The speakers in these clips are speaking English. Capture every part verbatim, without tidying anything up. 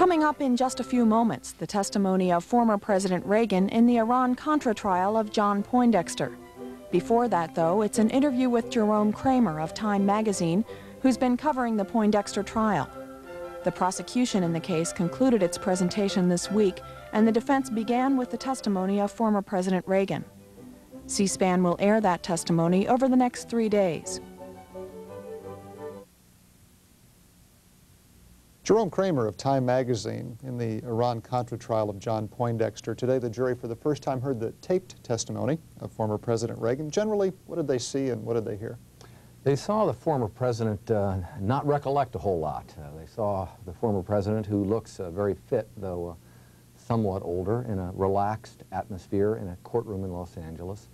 Coming up in just a few moments, the testimony of former President Reagan in the Iran-Contra trial of John Poindexter. Before that, though, it's an interview with Jerome Cramer of Time magazine, who's been covering the Poindexter trial. The prosecution in the case concluded its presentation this week, and the defense began with the testimony of former President Reagan. C-SPAN will air that testimony over the next three days. Jerome Cramer of Time magazine in the Iran-Contra trial of John Poindexter. Today, the jury for the first time heard the taped testimony of former President Reagan. Generally, what did they see and what did they hear? They saw the former president uh, not recollect a whole lot. Uh, they saw the former president, who looks uh, very fit, though uh, somewhat older, in a relaxed atmosphere in a courtroom in Los Angeles,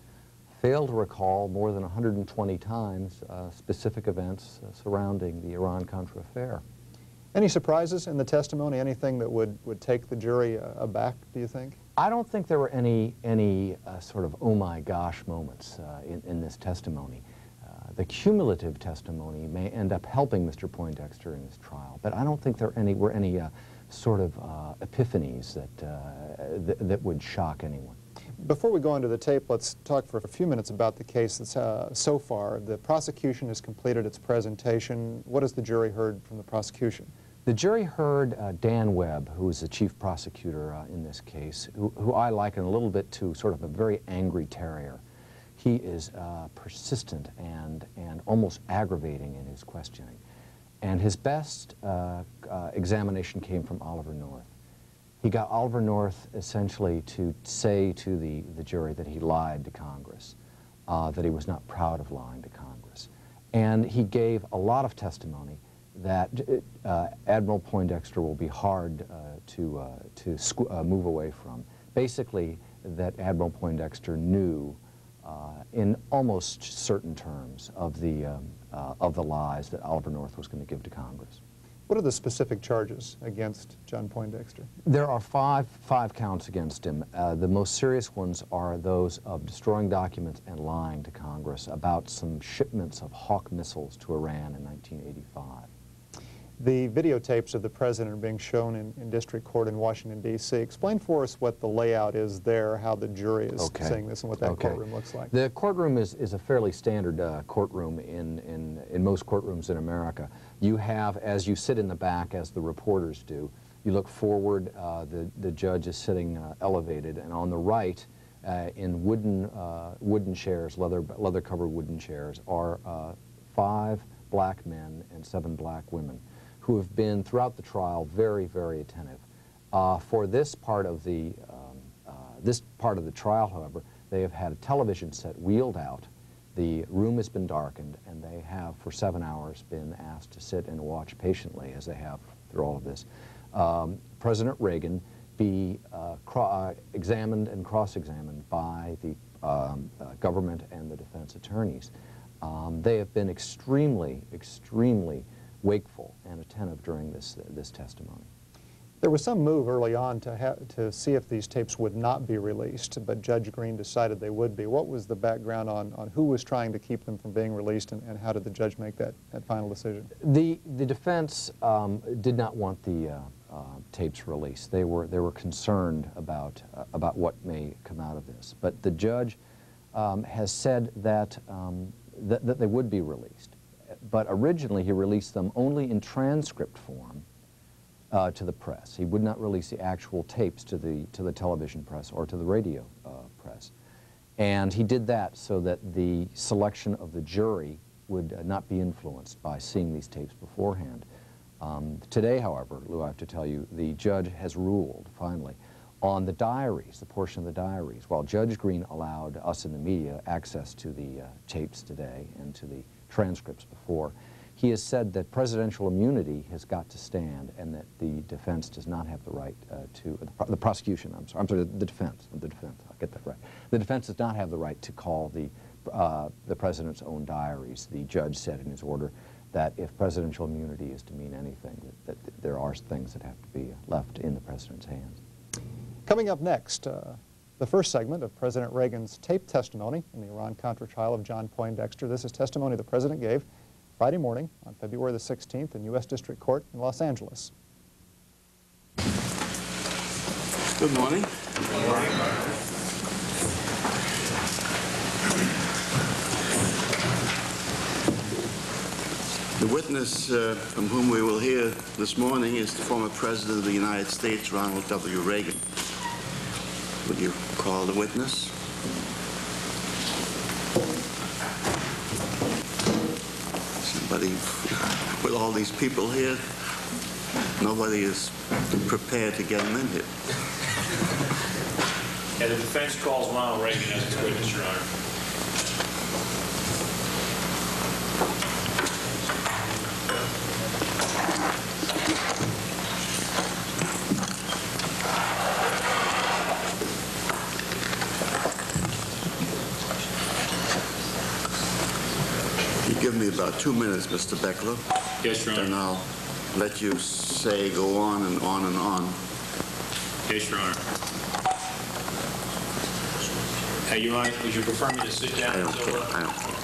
fail to recall more than one hundred twenty times uh, specific events uh, surrounding the Iran-Contra affair. Any surprises in the testimony? Anything that would, would take the jury uh, aback, do you think? I don't think there were any, any uh, sort of oh my gosh moments uh, in, in this testimony. Uh, the cumulative testimony may end up helping Mister Poindexter in his trial, but I don't think there any, were any uh, sort of uh, epiphanies that, uh, th that would shock anyone. Before we go into the tape, let's talk for a few minutes about the case that's, uh, so far. The prosecution has completed its presentation. What has the jury heard from the prosecution? The jury heard uh, Dan Webb, who is the chief prosecutor uh, in this case, who, who I liken a little bit to sort of a very angry terrier. He is uh, persistent and, and almost aggravating in his questioning. And his best uh, uh, examination came from Oliver North. He got Oliver North essentially to say to the, the jury that he lied to Congress, uh, that he was not proud of lying to Congress. And he gave a lot of testimony that uh, Admiral Poindexter will be hard uh, to, uh, to squ uh, move away from. Basically, that Admiral Poindexter knew uh, in almost certain terms of the, um, uh, of the lies that Oliver North was going to give to Congress. What are the specific charges against John Poindexter? There are five, five counts against him. Uh, the most serious ones are those of destroying documents and lying to Congress about some shipments of Hawk missiles to Iran in nineteen eighty-five. The videotapes of the president are being shown in, in district court in Washington, D C Explain for us what the layout is there, how the jury is okay. seeing this, and what that okay. courtroom looks like. The courtroom is, is a fairly standard uh, courtroom in, in, in most courtrooms in America. You have, as you sit in the back, as the reporters do, you look forward, uh, the, the judge is sitting uh, elevated, and on the right, uh, in wooden, uh, wooden chairs, leather, leather-covered wooden chairs, are uh, five black men and seven black women, who have been, throughout the trial, very, very attentive. Uh, for this part of the um, uh, this part of the trial, however, they have had a television set wheeled out. The room has been darkened, and they have, for seven hours, been asked to sit and watch patiently, as they have through all of this, um, President Reagan be uh, uh, examined and cross-examined by the um, uh, government and the defense attorneys. Um, they have been extremely, extremely wakeful and attentive during this, uh, this testimony. There was some move early on to, ha to see if these tapes would not be released, but Judge Green decided they would be. What was the background on, on who was trying to keep them from being released, and, and how did the judge make that, that final decision? The, the defense um, did not want the uh, uh, tapes released. They were, they were concerned about, uh, about what may come out of this, but the judge um, has said that, um, th that they would be released. But originally, he released them only in transcript form uh, to the press. He would not release the actual tapes to the, to the television press or to the radio uh, press. And he did that so that the selection of the jury would uh, not be influenced by seeing these tapes beforehand. Um, today, however, Lou, I have to tell you, the judge has ruled, finally, on the diaries, the portion of the diaries. While Judge Green allowed us in the media access to the uh, tapes today and to the transcripts before, he has said that presidential immunity has got to stand, and that the defense does not have the right uh, to, the, pro the prosecution, I'm sorry, I'm sorry, the defense, the defense, I'll get that right. The defense does not have the right to call the, uh, the president's own diaries. The judge said in his order that if presidential immunity is to mean anything, that, that there are things that have to be left in the president's hands. Coming up next, uh the first segment of President Reagan's taped testimony in the Iran-Contra trial of John Poindexter. This is testimony the president gave Friday morning on February the sixteenth in U S District Court in Los Angeles. Good morning. Good morning. The witness uh, from whom we will hear this morning is the former President of the United States, Ronald W. Reagan. Would you call the witness? Somebody, with all these people here, nobody is prepared to get him in here. Yeah, the defense calls Ronald Reagan as its witness, Your Honor. You give me about two minutes, Mister Beckler. Yes, Your Honor. And I'll let you say, go on and on and on. Yes, Your Honor. Hey, Your Honor, would you prefer me to sit down? I don't care. I don't Your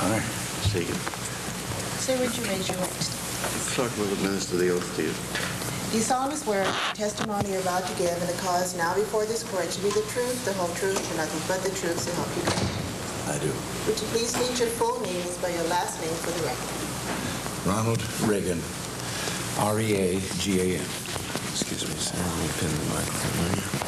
Honor. Say Sir, would you raise your right? The clerk will administer the oath to you. Do you solemnly swear the testimony you're about to give and the cause now before this court should be the truth, the whole truth, and nothing but the truth, so help you God? I do. Would you please state your full name and spell your last name for the record? Ronald Reagan, R E A G A N. Excuse me, sir. Let me pin the microphone.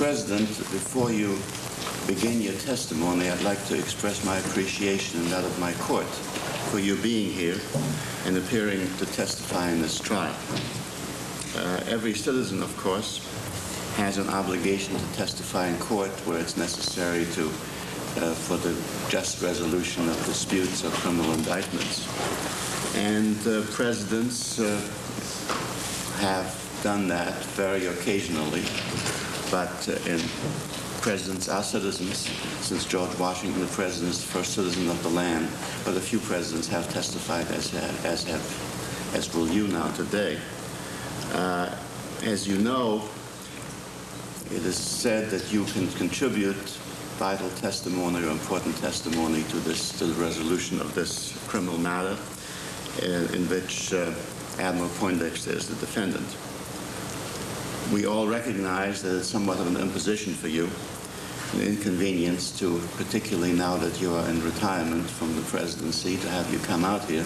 President, before you begin your testimony, I'd like to express my appreciation and that of my court for you being here and appearing to testify in this trial. Uh, every citizen, of course, has an obligation to testify in court where it's necessary to, uh, for the just resolution of disputes or criminal indictments. And uh, presidents uh, have done that very occasionally. But uh, in presidents are citizens. Since George Washington, the president, is the first citizen of the land. But a few presidents have testified, as have, as have, as will you now today. Uh, as you know, it is said that you can contribute vital testimony or important testimony to this, to the resolution of this criminal matter, uh, in which uh, Admiral Poindexter is the defendant. We all recognize that it's somewhat of an imposition for you, an inconvenience to, particularly now that you are in retirement from the presidency, to have you come out here.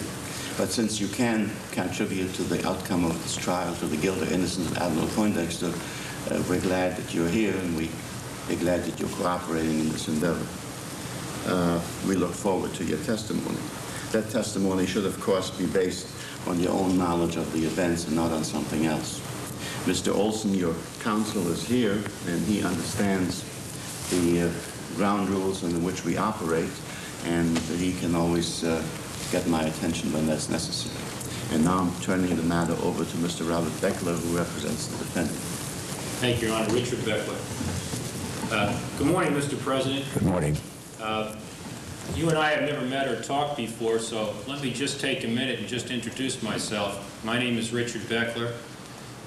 But since you can contribute to the outcome of this trial, to the guilt or innocence of Admiral Poindexter, uh, we're glad that you're here, and we, we're glad that you're cooperating in this endeavor. Uh, we look forward to your testimony. That testimony should, of course, be based on your own knowledge of the events and not on something else. Mister Olson, your counsel is here, and he understands the uh, ground rules in which we operate, and he can always uh, get my attention when that's necessary. And now I'm turning the matter over to Mister Robert Beckler, who represents the defendant. Thank you, Your Honor. Richard Beckler. Uh, good morning, Mister President. Good morning. Uh, you and I have never met or talked before, so let me just take a minute and just introduce myself. My name is Richard Beckler,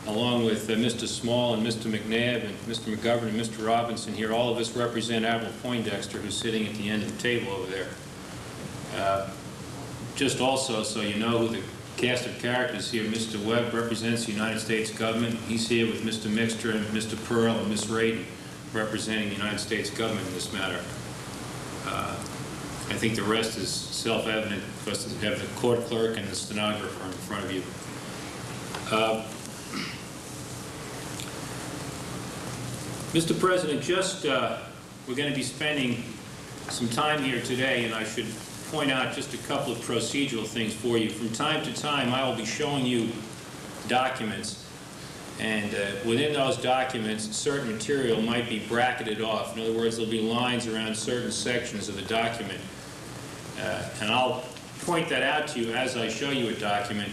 along with uh, Mister Small and Mister McNabb and Mister McGovern and Mister Robinson here. All of us represent Admiral Poindexter, who's sitting at the end of the table over there. Uh, just also so you know who the cast of characters here, Mister Webb represents the United States government. He's here with Mister Mixter and Mister Pearl and Miz Radin representing the United States government in this matter. Uh, I think the rest is self-evident because you have the court clerk and the stenographer in front of you. Uh, Mister President, just uh, we're going to be spending some time here today, and I should point out just a couple of procedural things for you. From time to time, I will be showing you documents, and uh, within those documents, certain material might be bracketed off. In other words, there'll be lines around certain sections of the document, uh, and I'll point that out to you as I show you a document.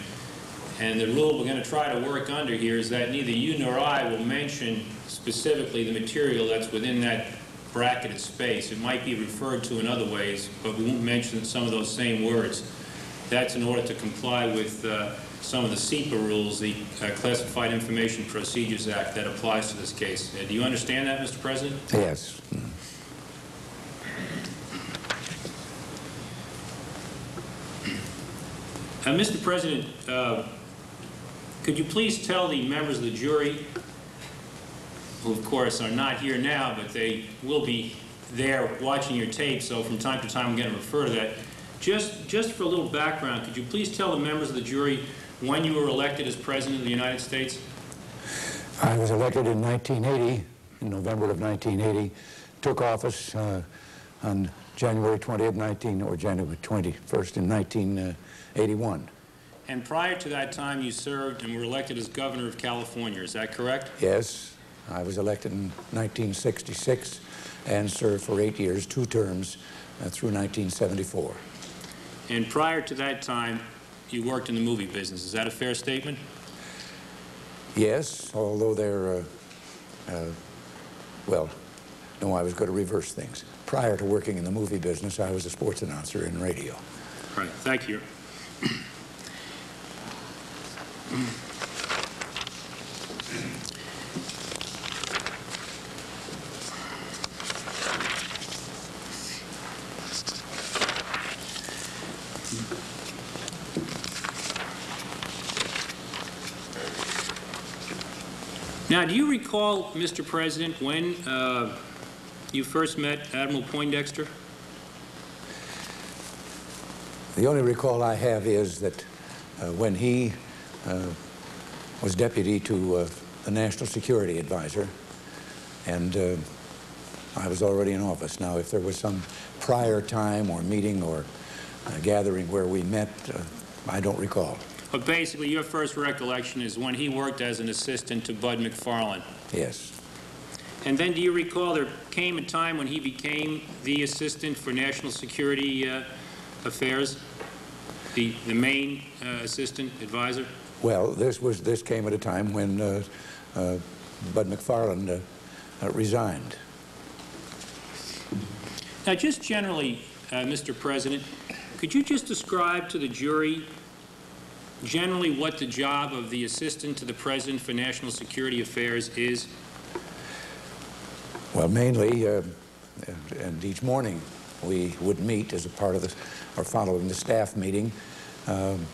And the rule we're going to try to work under here is that neither you nor I will mention specifically the material that's within that bracketed space. It might be referred to in other ways, but we won't mention some of those same words. That's in order to comply with uh, some of the SEPA rules, the uh, Classified Information Procedures Act, that applies to this case. Uh, do you understand that, Mister President? Yes. Uh, Mister President, uh, could you please tell the members of the jury, who of course are not here now, but they will be there watching your tape, so from time to time I'm going to refer to that. Just, just for a little background, could you please tell the members of the jury when you were elected as President of the United States? I was elected in nineteen eighty, in November of nineteen eighty, took office uh, on January twentieth, nineteen, or January twenty-first in nineteen eighty-one. And prior to that time, you served and were elected as governor of California, is that correct? Yes. I was elected in nineteen sixty-six and served for eight years, two terms, uh, through nineteen seventy-four. And prior to that time, you worked in the movie business. Is that a fair statement? Yes, although they're, uh, uh, well, no, I was going to reverse things. Prior to working in the movie business, I was a sports announcer in radio. Right, thank you. Now, do you recall, Mister President, when uh, you first met Admiral Poindexter? The only recall I have is that uh, when he uh, was deputy to uh, the National Security Advisor, and uh, I was already in office. Now, if there was some prior time or meeting or uh, gathering where we met, uh, I don't recall. But basically, your first recollection is when he worked as an assistant to Bud McFarlane. Yes. And then do you recall there came a time when he became the assistant for national security uh, affairs, the, the main uh, assistant advisor? Well, this, was, this came at a time when uh, uh, Bud McFarlane uh, uh, resigned. Now, just generally, uh, Mister President, could you just describe to the jury generally what the job of the assistant to the president for national security affairs is? Well, mainly, uh, and, and each morning we would meet as a part of the, or following the staff meeting, um,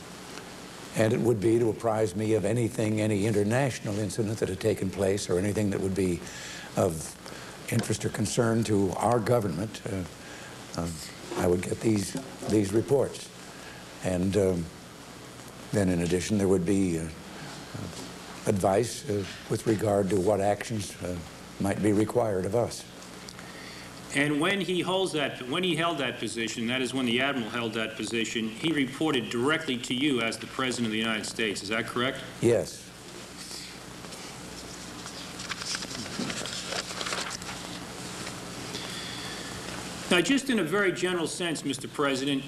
and it would be to apprise me of anything, any international incident that had taken place or anything that would be of interest or concern to our government. Uh, uh, I would get these, these reports. And um, Then, in addition, there would be uh, advice uh, with regard to what actions uh, might be required of us. And when he holds that, when he held that position, that is when the admiral held that position, he reported directly to you as the President of the United States. Is that correct? Yes. Now, just in a very general sense, Mister President,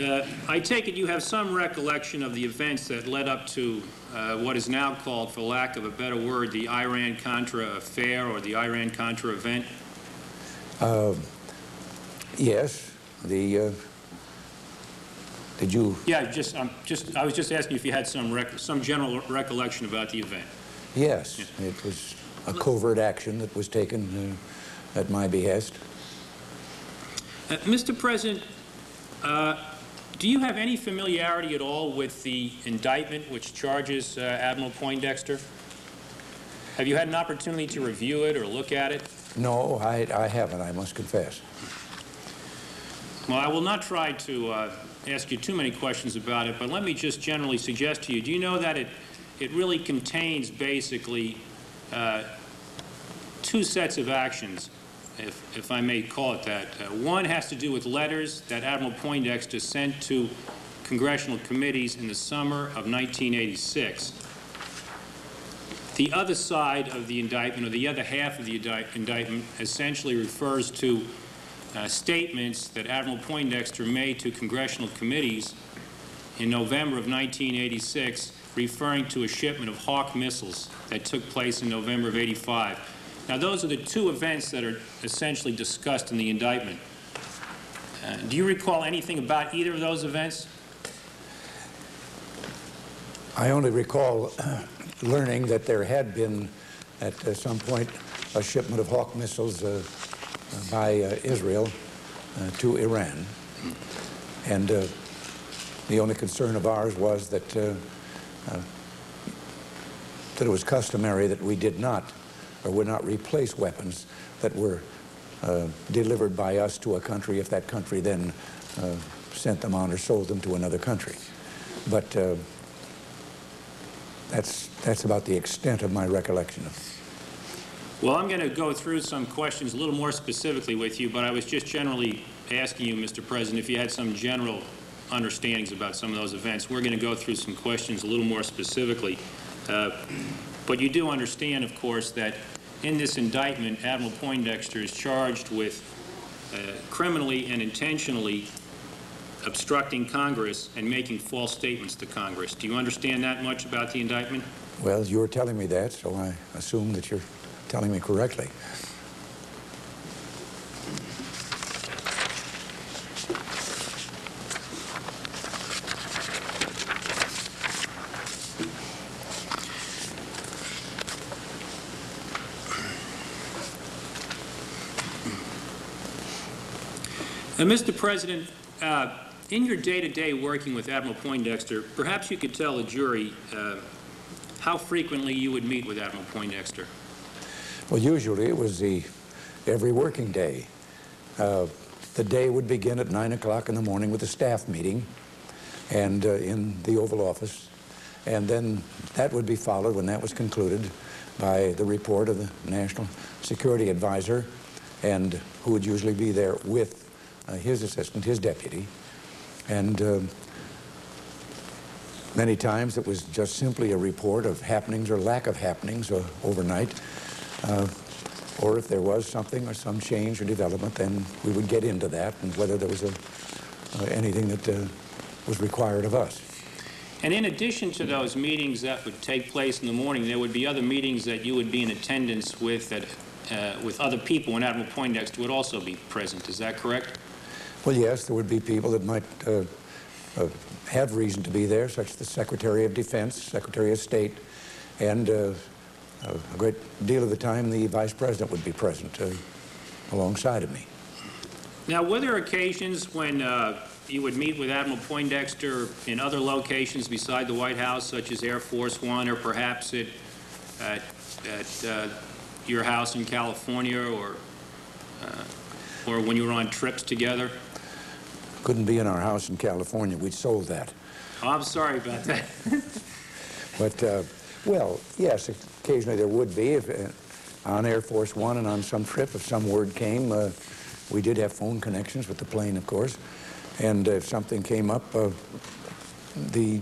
uh, I take it you have some recollection of the events that led up to uh, what is now called, for lack of a better word, the Iran-Contra affair or the Iran-Contra event? Uh, yes, the, uh, did you? Yeah, just, um, just, I was just asking if you had some, rec some general recollection about the event. Yes, yeah. It was a covert action that was taken uh, at my behest. Uh, Mister President, uh, do you have any familiarity at all with the indictment which charges uh, Admiral Poindexter? Have you had an opportunity to review it or look at it? No, I, I haven't, I must confess. Well, I will not try to uh, ask you too many questions about it, but let me just generally suggest to you, do you know that it, it really contains basically uh, two sets of actions, if, if I may call it that. Uh, one has to do with letters that Admiral Poindexter sent to congressional committees in the summer of nineteen eighty-six. The other side of the indictment, or the other half of the indictment, essentially refers to uh, statements that Admiral Poindexter made to congressional committees in November of nineteen eighty-six, referring to a shipment of Hawk missiles that took place in November of eighty-five. Now, those are the two events that are essentially discussed in the indictment. Uh, do you recall anything about either of those events? I only recall learning that there had been, at uh, some point, a shipment of Hawk missiles uh, uh, by uh, Israel uh, to Iran. And uh, the only concern of ours was that, uh, uh, that it was customary that we did not or would not replace weapons that were uh, delivered by us to a country if that country then uh, sent them on or sold them to another country. But uh, That's, that's about the extent of my recollection of it. Well, I'm going to go through some questions a little more specifically with you, but I was just generally asking you, Mister President, if you had some general understandings about some of those events. We're going to go through some questions a little more specifically. Uh, but you do understand, of course, that in this indictment, Admiral Poindexter is charged with uh, criminally and intentionally obstructing Congress and making false statements to Congress. Do you understand that much about the indictment? Well, you're telling me that, so I assume that you're telling me correctly. Now, Mister President, uh, in your day-to-day working with Admiral Poindexter, perhaps you could tell the jury uh, how frequently you would meet with Admiral Poindexter. Well, usually it was the every working day. Uh, the day would begin at nine o'clock in the morning with a staff meeting and uh, in the Oval Office. And then that would be followed, when that was concluded, by the report of the National Security Advisor, and who would usually be there with uh, his assistant, his deputy. And uh, many times it was just simply a report of happenings or lack of happenings uh, overnight. Uh, or if there was something or some change or development, then we would get into that and whether there was a, uh, anything that uh, was required of us. And in addition to those meetings that would take place in the morning, there would be other meetings that you would be in attendance with, that, uh, with other people, and Admiral Poindexter would also be present. Is that correct? Well, yes, there would be people that might uh, uh, have reason to be there, such as the Secretary of Defense, Secretary of State, and uh, a great deal of the time the Vice President would be present uh, alongside of me. Now, were there occasions when uh, you would meet with Admiral Poindexter in other locations beside the White House, such as Air Force One, or perhaps at, at, at uh, your house in California, or, uh, or when you were on trips together? couldn't be in our house in California. We sold that. Oh, I'm sorry about that. But, uh, well, yes, occasionally there would be. If, uh, on Air Force One and on some trip, if some word came, uh, we did have phone connections with the plane, of course. And if something came up, uh, the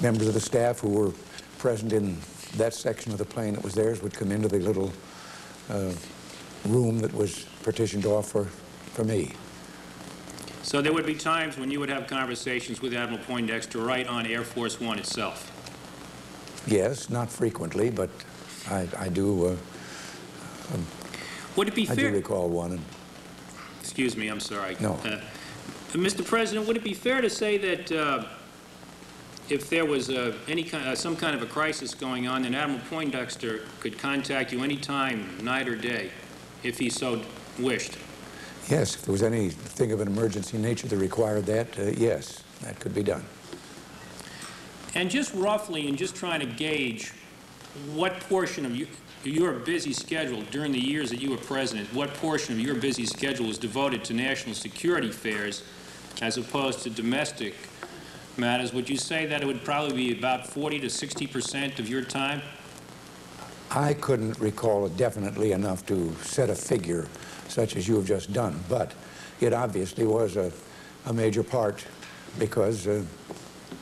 members of the staff who were present in that section of the plane that was theirs would come into the little uh, room that was partitioned off for, for me. So there would be times when you would have conversations with Admiral Poindexter right on Air Force One itself? Yes, not frequently, but I, I do uh, um, Would it be I fair do recall one. And excuse me, I'm sorry. No. Uh, Mister President, would it be fair to say that uh, if there was uh, any kind of, some kind of a crisis going on, then Admiral Poindexter could contact you any time, night or day, if he so wished? Yes, if there was anything of an emergency nature that required that, uh, yes, that could be done. And just roughly, in just trying to gauge what portion of you, your busy schedule during the years that you were president, what portion of your busy schedule was devoted to national security affairs as opposed to domestic matters, would you say that it would probably be about forty to sixty percent of your time? I couldn't recall it definitely enough to set a figure such as you have just done, but it obviously was a, a major part because uh,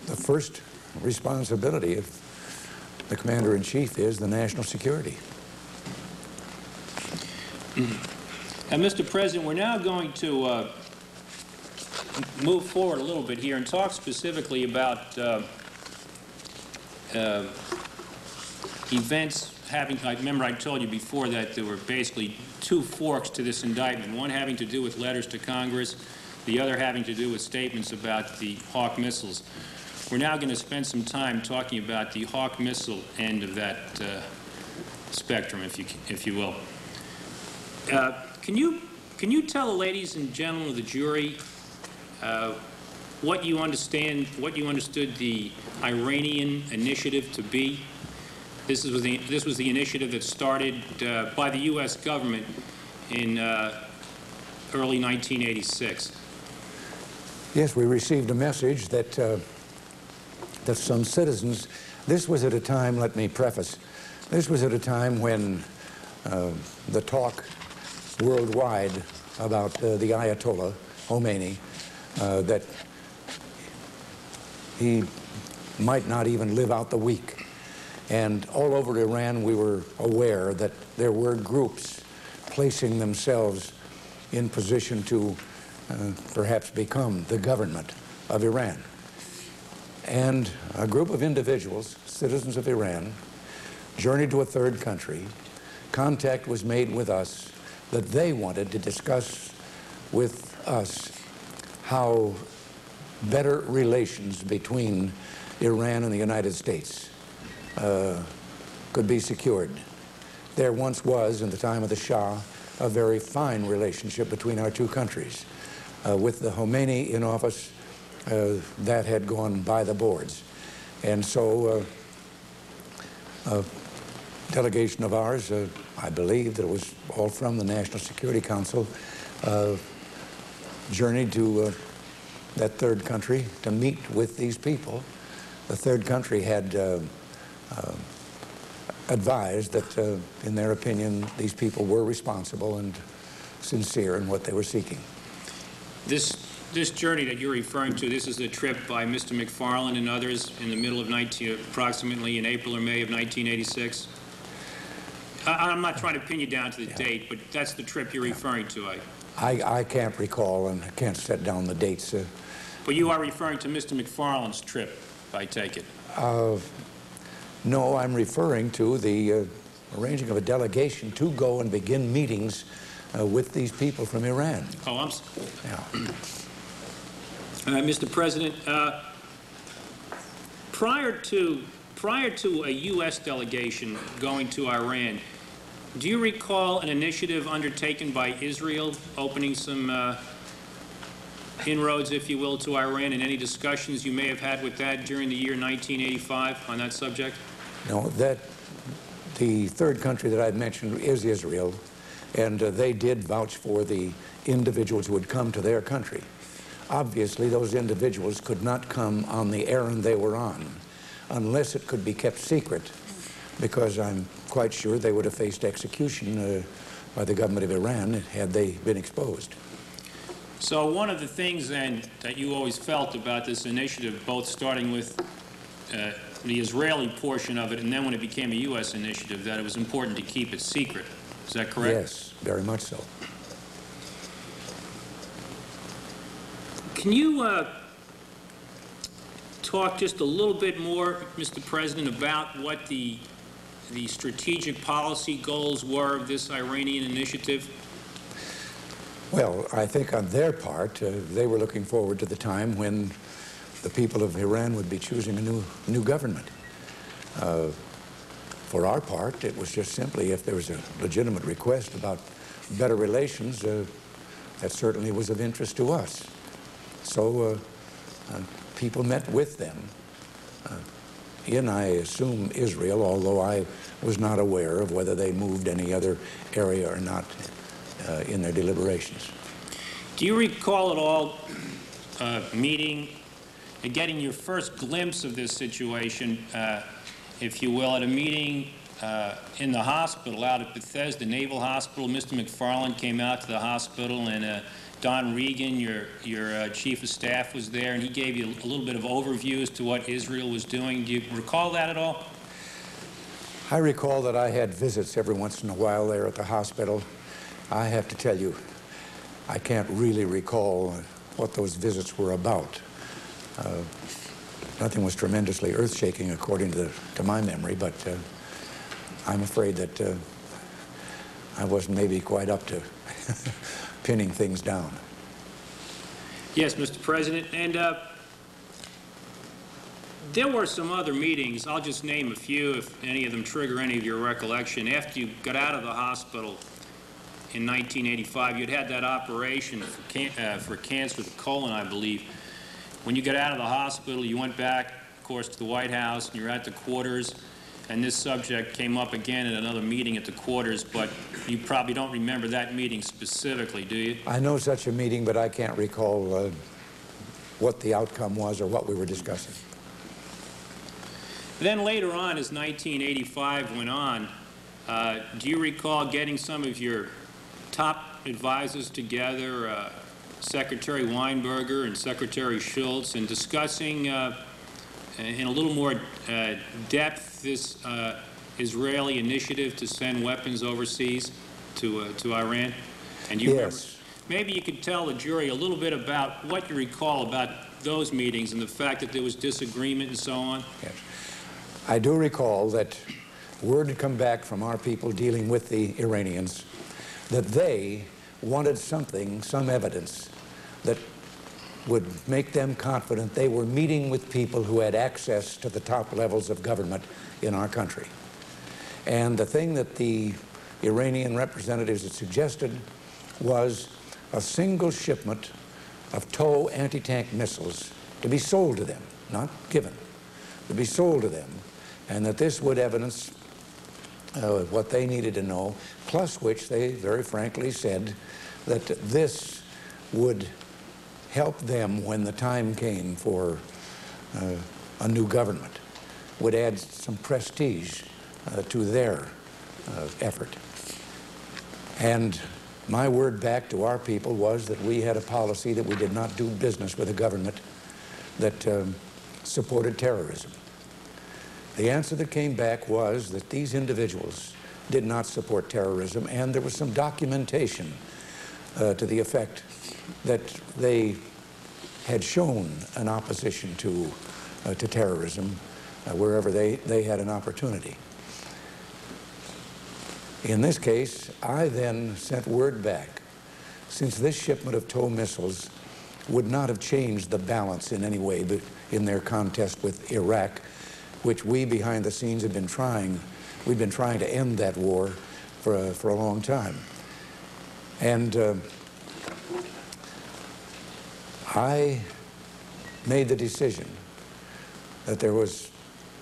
the first responsibility of the Commander-in-Chief is the national security. And Mister President, we're now going to uh, move forward a little bit here and talk specifically about uh, uh, events having, I remember I told you before that there were basically two forks to this indictment, one having to do with letters to Congress, the other having to do with statements about the Hawk missiles. We're now going to spend some time talking about the Hawk missile end of that uh, spectrum, if you if you will. Uh, can you can you tell the ladies and gentlemen of the jury uh, what you understand, what you understood the Iranian initiative to be? This was the this was the initiative that started uh, by the U S government in uh, early nineteen eighty-six. Yes, we received a message that. Uh That some citizens, this was at a time, let me preface, this was at a time when uh, the talk worldwide about uh, the Ayatollah Khomeini, uh, that he might not even live out the week. And all over Iran, we were aware that there were groups placing themselves in position to uh, perhaps become the government of Iran. And a group of individuals, citizens of Iran, journeyed to a third country. Contact was made with us that they wanted to discuss with us how better relations between Iran and the United States uh, could be secured. There once was, in the time of the Shah, a very fine relationship between our two countries. Uh, with the Khomeini in office, Uh, that had gone by the boards. And so uh, a delegation of ours, uh, I believe that it was all from the National Security Council, uh, journeyed to uh, that third country to meet with these people. The third country had uh, uh, advised that, uh, in their opinion, these people were responsible and sincere in what they were seeking. This This journey that you're referring to, this is a trip by Mister McFarlane and others in the middle of nineteen, approximately in April or May of nineteen eighty-six. I, I'm not trying to pin you down to the yeah. date, but that's the trip you're yeah. referring to. I, I I can't recall and I can't set down the dates. Uh, but you are referring to Mister McFarlane's trip, I take it. Uh, no, I'm referring to the uh, arranging of a delegation to go and begin meetings uh, with these people from Iran. Oh, I'm sorry. Yeah. Uh, Mister President, uh, prior to prior to a U S delegation going to Iran, do you recall an initiative undertaken by Israel opening some uh, inroads, if you will, to Iran, and any discussions you may have had with that during the year nineteen eighty-five on that subject? No, that the third country that I've mentioned is Israel, and uh, they did vouch for the individuals would come to their country. Obviously, those individuals could not come on the errand they were on, unless it could be kept secret, because I'm quite sure they would have faced execution uh, by the government of Iran had they been exposed. So one of the things, then, that you always felt about this initiative, both starting with uh, the Israeli portion of it and then when it became a U S initiative, that it was important to keep it secret. Is that correct? Yes, very much so. Can you uh, talk just a little bit more, Mister President, about what the, the strategic policy goals were of this Iranian initiative? Well, I think on their part, uh, they were looking forward to the time when the people of Iran would be choosing a new, new government. Uh, for our part, it was just simply if there was a legitimate request about better relations, uh, that certainly was of interest to us. So uh, uh, people met with them uh, in, I assume, Israel, although I was not aware of whether they moved any other area or not. Uh, in their deliberations. Do you recall at all uh, meeting and getting your first glimpse of this situation, uh, if you will, at a meeting uh, in the hospital out at Bethesda Naval Hospital? Mister McFarlane came out to the hospital, and uh, Don Regan, your, your uh, chief of staff, was there, and he gave you a little bit of overview as to what Israel was doing. Do you recall that at all? I recall that I had visits every once in a while there at the hospital. I have to tell you, I can't really recall what those visits were about. Uh, nothing was tremendously earth-shaking, according to, the, to my memory, but uh, I'm afraid that uh, I wasn't maybe quite up to pinning things down. Yes, Mister President, and uh, there were some other meetings. I'll just name a few, if any of them trigger any of your recollection. After you got out of the hospital, in nineteen eighty-five, you'd had that operation for, can uh, for cancer of the colon, I believe. When you got out of the hospital, you went back, of course, to the White House, and you're at the quarters, and this subject came up again at another meeting at the quarters, but you probably don't remember that meeting specifically, do you? I know such a meeting, but I can't recall uh, what the outcome was or what we were discussing. Then later on, as nineteen eighty-five went on, uh, do you recall getting some of your top advisors together, uh, Secretary Weinberger and Secretary Shultz, and discussing uh, in a little more uh, depth this uh, Israeli initiative to send weapons overseas to uh, to Iran? And you, yes. Remember, maybe you could tell the jury a little bit about what you recall about those meetings and the fact that there was disagreement and so on. Yes, I do recall that word had come back from our people dealing with the Iranians that they wanted something, some evidence, that would make them confident they were meeting with people who had access to the top levels of government in our country. And the thing that the Iranian representatives had suggested was a single shipment of TOW anti-tank missiles to be sold to them, not given, to be sold to them, and that this would evidence Uh, what they needed to know, plus which they very frankly said that this would help them when the time came for uh, a new government, would add some prestige uh, to their uh, effort. And my word back to our people was that we had a policy that we did not do business with a government that um, supported terrorism. The answer that came back was that these individuals did not support terrorism, and there was some documentation uh, to the effect that they had shown an opposition to, uh, to terrorism uh, wherever they, they had an opportunity. In this case, I then sent word back, since this shipment of TOW missiles would not have changed the balance in any way but in their contest with Iraq, which we behind the scenes had been trying, we'd been trying to end that war for a, for a long time. And uh, I made the decision that there was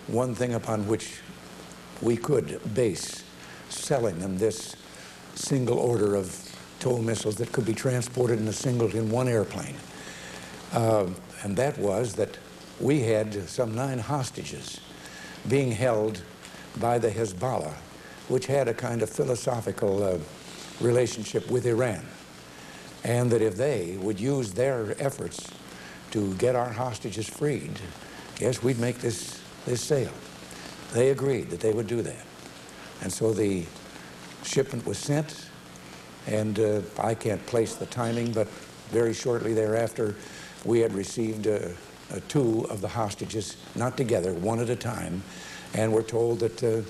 one thing upon which we could base selling them this single order of TOW missiles that could be transported in a singleton, one airplane. Uh, and that was that we had some nine hostages being held by the Hezbollah, which had a kind of philosophical uh, relationship with Iran. And that if they would use their efforts to get our hostages freed, yes, we'd make this, this sale. They agreed that they would do that. And so the shipment was sent, and uh, I can't place the timing, but very shortly thereafter, we had received uh, uh, two of the hostages, not together, one at a time, and were told that uh,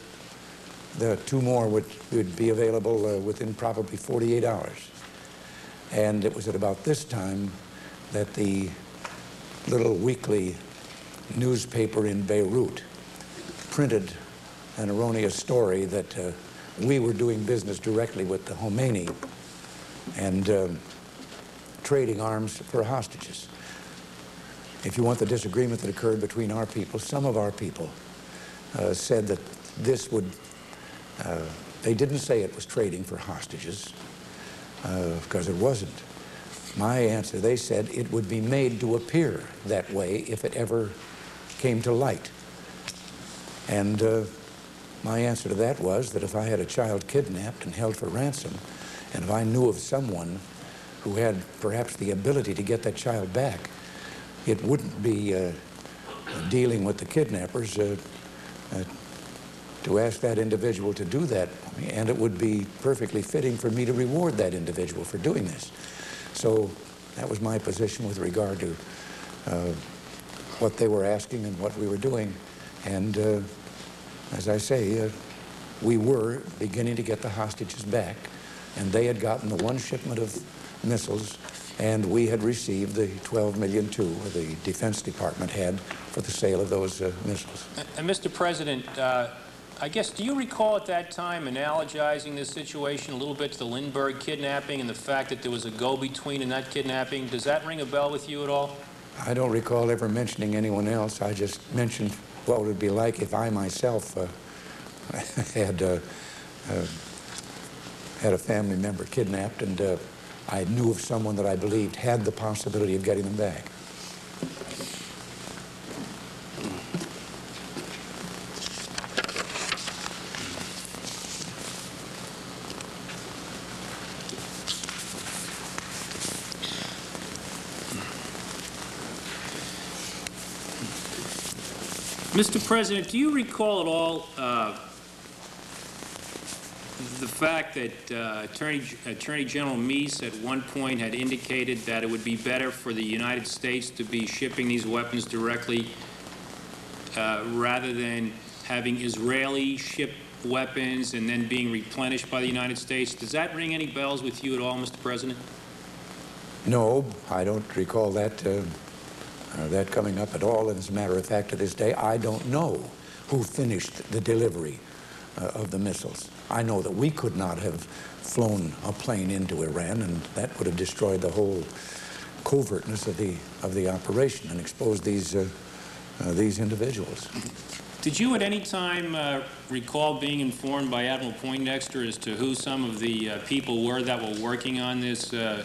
the two more would, would be available uh, within probably forty-eight hours. And it was at about this time that the little weekly newspaper in Beirut printed an erroneous story that uh, we were doing business directly with the Khomeini and uh, trading arms for hostages. If you want the disagreement that occurred between our people, some of our people uh, said that this would, uh, they didn't say it was trading for hostages, because uh, it wasn't. My answer, they said, it would be made to appear that way if it ever came to light. And uh, my answer to that was that if I had a child kidnapped and held for ransom, and if I knew of someone who had perhaps the ability to get that child back, it wouldn't be uh, dealing with the kidnappers uh, uh, to ask that individual to do that, and it would be perfectly fitting for me to reward that individual for doing this. So that was my position with regard to uh, what they were asking and what we were doing. And uh, as I say, uh, we were beginning to get the hostages back, and they had gotten the one shipment of missiles, and we had received the twelve million too, or the Defense Department had, for the sale of those uh, missiles. And, and Mister President, uh, I guess, do you recall at that time analogizing this situation a little bit to the Lindbergh kidnapping and the fact that there was a go-between in that kidnapping? Does that ring a bell with you at all? I don't recall ever mentioning anyone else. I just mentioned what would it be like if I myself uh, had uh, uh, had a family member kidnapped and uh, I knew of someone that I believed had the possibility of getting them back. Mister President, do you recall at all uh, the fact that uh, Attorney, Attorney General Meese at one point had indicated that it would be better for the United States to be shipping these weapons directly uh, rather than having Israeli ship weapons and then being replenished by the United States? Does that ring any bells with you at all, Mister President? No, I don't recall that. Uh... Uh, that coming up at all, and as a matter of fact, to this day, I don't know who finished the delivery uh, of the missiles. I know that we could not have flown a plane into Iran, and that would have destroyed the whole covertness of the of the operation and exposed these uh, uh, these individuals. Did you at any time uh, recall being informed by Admiral Poindexter as to who some of the uh, people were that were working on this? Uh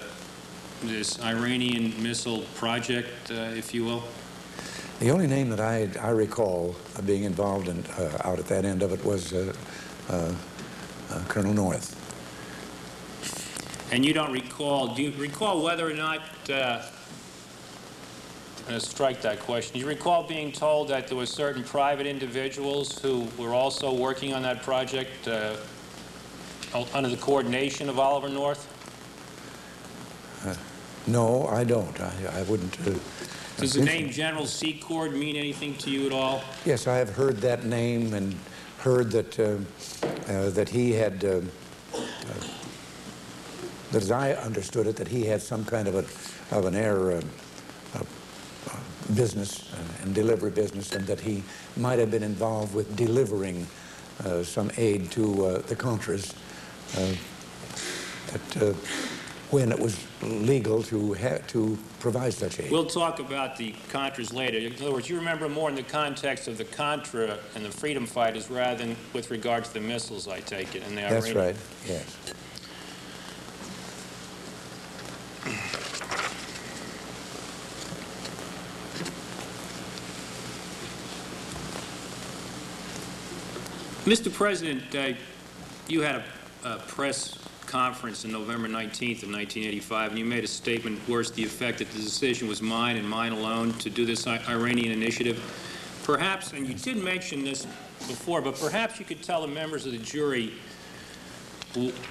this Iranian missile project, uh, if you will? The only name that I, I recall uh, being involved in uh, out at that end of it was uh, uh, uh, Colonel North. And you don't recall, do you recall whether or not, uh, I'm going to strike that question, do you recall being told that there were certain private individuals who were also working on that project uh, under the coordination of Oliver North? Uh, no, I don't. I, I wouldn't. Uh, Does the name General Secord mean anything to you at all? Yes, I have heard that name and heard that uh, uh, that he had, uh, uh, that as I understood it, that he had some kind of a of an air uh, uh, business uh, and delivery business, and that he might have been involved with delivering uh, some aid to uh, the Contras. Uh, that. Uh, when it was legal to ha to provide such aid. We'll talk about the Contras later. In other words, you remember more in the context of the Contra and the freedom fighters rather than with regard to the missiles, I take it, and the Iranian. That's right, yes. Mister President, uh, you had a, a press conference on November nineteenth of nineteen eighty-five, and you made a statement worse the effect that the decision was mine and mine alone to do this Iranian initiative. Perhaps, and you did mention this before, but perhaps you could tell the members of the jury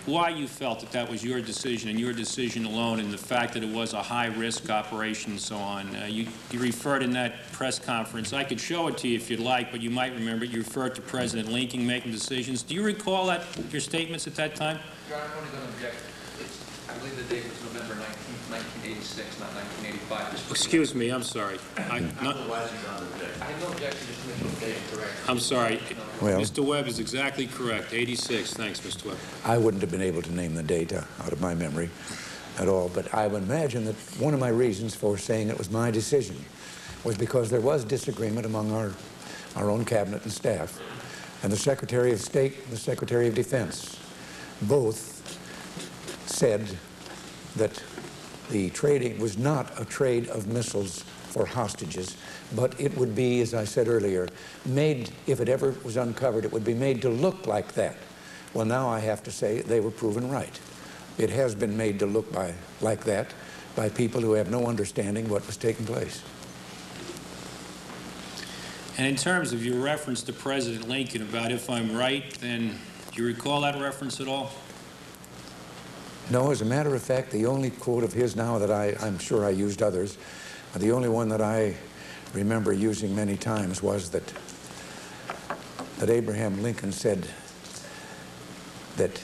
why you felt that that was your decision and your decision alone, and the fact that it was a high-risk operation and so on. Uh, you, you referred in that press conference, I could show it to you if you'd like, but you might remember it, you referred to President Lincoln making decisions. Do you recall that, your statements at that time? Your Honor, I'm only going to object. I believe the date was November nineteenth, nineteen eighty-six, not nineteen eighty-five. Excuse me, I'm sorry. I, not, I have no objection to the commission's date, correct? I'm sorry. Well, Mister Webb is exactly correct, eighty-six. Thanks, Mister Webb. I wouldn't have been able to name the date uh, out of my memory at all, but I would imagine that one of my reasons for saying it was my decision was because there was disagreement among our, our own cabinet and staff, and the Secretary of State and the Secretary of Defense both said that the trading was not a trade of missiles for hostages, but it would be, as I said earlier, made, if it ever was uncovered, it would be made to look like that. Well, now I have to say they were proven right. It has been made to look by, like that by people who have no understanding what was taking place. And in terms of your reference to President Lincoln about if I'm right, then do you recall that reference at all? No, as a matter of fact, the only quote of his now that I, I'm sure I used others, the only one that I remember using many times was that, that Abraham Lincoln said that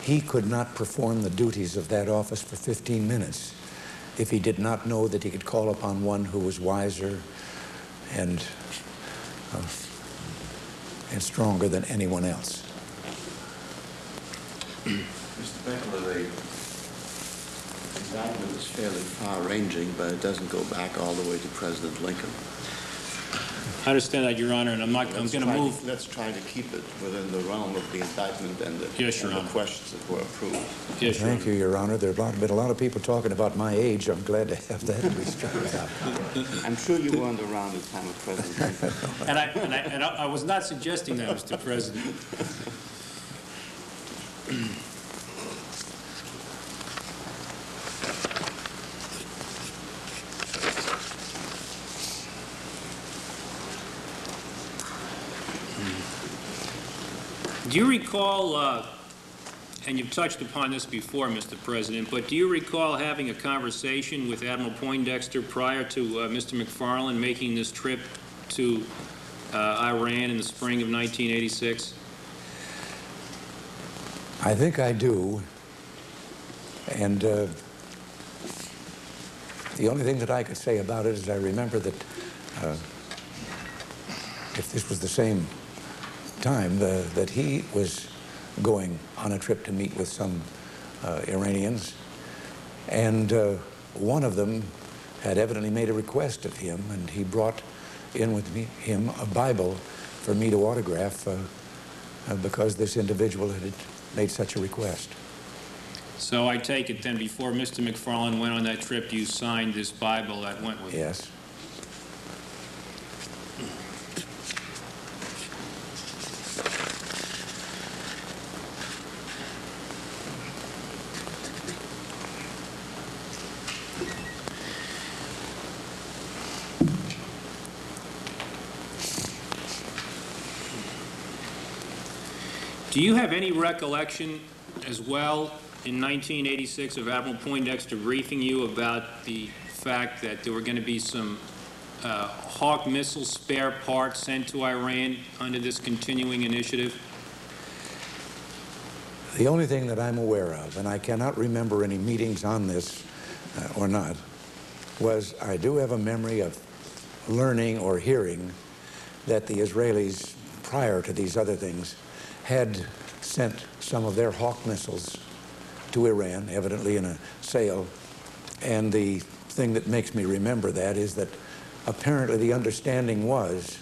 he could not perform the duties of that office for fifteen minutes if he did not know that he could call upon one who was wiser and, uh, and stronger than anyone else. Mister Beckler, the indictment is fairly far-ranging, but it doesn't go back all the way to President Lincoln. I understand that, Your Honor, and I'm not. So I'm going to move. Let's try to keep it within the realm of the indictment and the, yes, and the questions that were approved. Yes, Your Honor. Thank you, Your Honor. There have been a lot of people talking about my age. I'm glad to have that. I'm sure you weren't around at the time of President Lincoln. and I and I, and I was not suggesting that, Mister President. Do you recall, uh, and you've touched upon this before, Mister President, but do you recall having a conversation with Admiral Poindexter prior to uh, Mister McFarlane making this trip to uh, Iran in the spring of nineteen eighty-six? I think I do. And uh, the only thing that I could say about it is I remember that uh, if this was the same time the, that he was going on a trip to meet with some uh, Iranians, and uh, one of them had evidently made a request of him, and he brought in with me, him a Bible for me to autograph uh, uh, because this individual had made such a request. So I take it then before Mister McFarlane went on that trip, you signed this Bible that went with him? Yes. Do you have any recollection as well in nineteen eighty-six of Admiral Poindexter briefing you about the fact that there were going to be some uh, HAWK missile spare parts sent to Iran under this continuing initiative? The only thing that I'm aware of, and I cannot remember any meetings on this uh, or not, was I do have a memory of learning or hearing that the Israelis, prior to these other things, had sent some of their HAWK missiles to Iran, evidently in a sale. And the thing that makes me remember that is that apparently the understanding was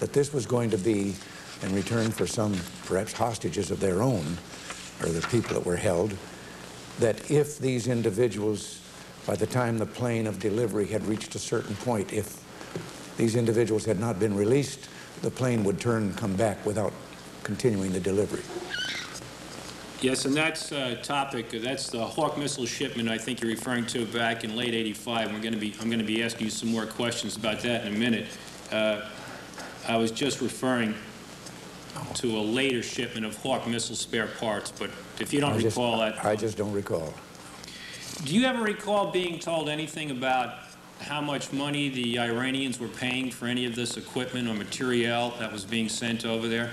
that this was going to be in return for some perhaps hostages of their own, or the people that were held, that if these individuals, by the time the plane of delivery had reached a certain point, if these individuals had not been released, the plane would turn and come back without continuing the delivery. Yes, and that's a topic, that's the Hawk missile shipment I think you're referring to back in late eighty-five. We're going to be, I'm going to be asking you some more questions about that in a minute. Uh, I was just referring to a later shipment of Hawk missile spare parts, but if you don't I recall just, that... I just don't recall. Do you ever recall being told anything about how much money the Iranians were paying for any of this equipment or materiel that was being sent over there?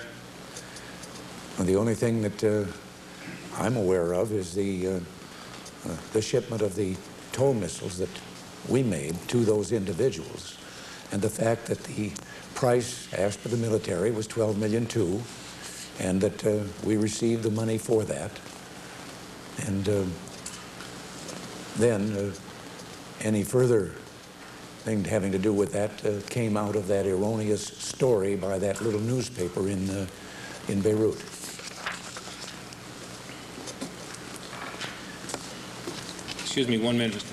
Well, the only thing that... Uh, I'm aware of is the, uh, uh, the shipment of the TOW missiles that we made to those individuals, and the fact that the price asked by the military was twelve million two, and that uh, we received the money for that. And uh, then uh, any further thing having to do with that uh, came out of that erroneous story by that little newspaper in, uh, in Beirut. Excuse me, one minute, Mister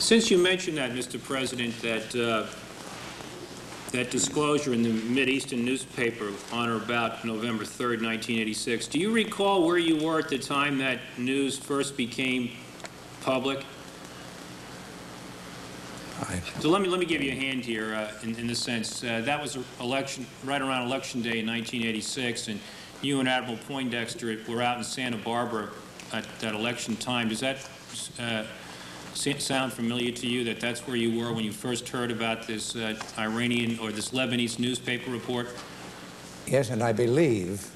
Since you mentioned that, Mister President, that uh, that disclosure in the Mideastern newspaper on or about November third, nineteen eighty-six. Do you recall where you were at the time that news first became public? I... So let me, let me give you a hand here uh, in, in the sense uh, that was election, right around Election Day in nineteen eighty-six, and you and Admiral Poindexter were out in Santa Barbara at that election time. Does that uh, sound familiar to you, that that's where you were when you first heard about this uh, Iranian or this Lebanese newspaper report? Yes, and I believe,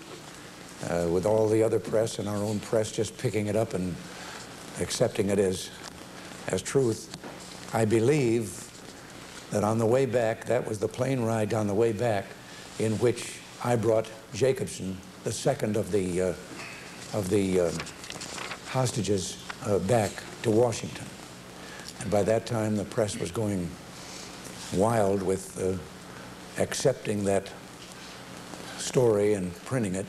uh, with all the other press and our own press just picking it up and accepting it as, as truth, I believe that on the way back, that was the plane ride on the way back in which I brought Jacobson, the second of the, uh, of the uh, hostages, uh, back to Washington. And by that time, the press was going wild with uh, accepting that story and printing it.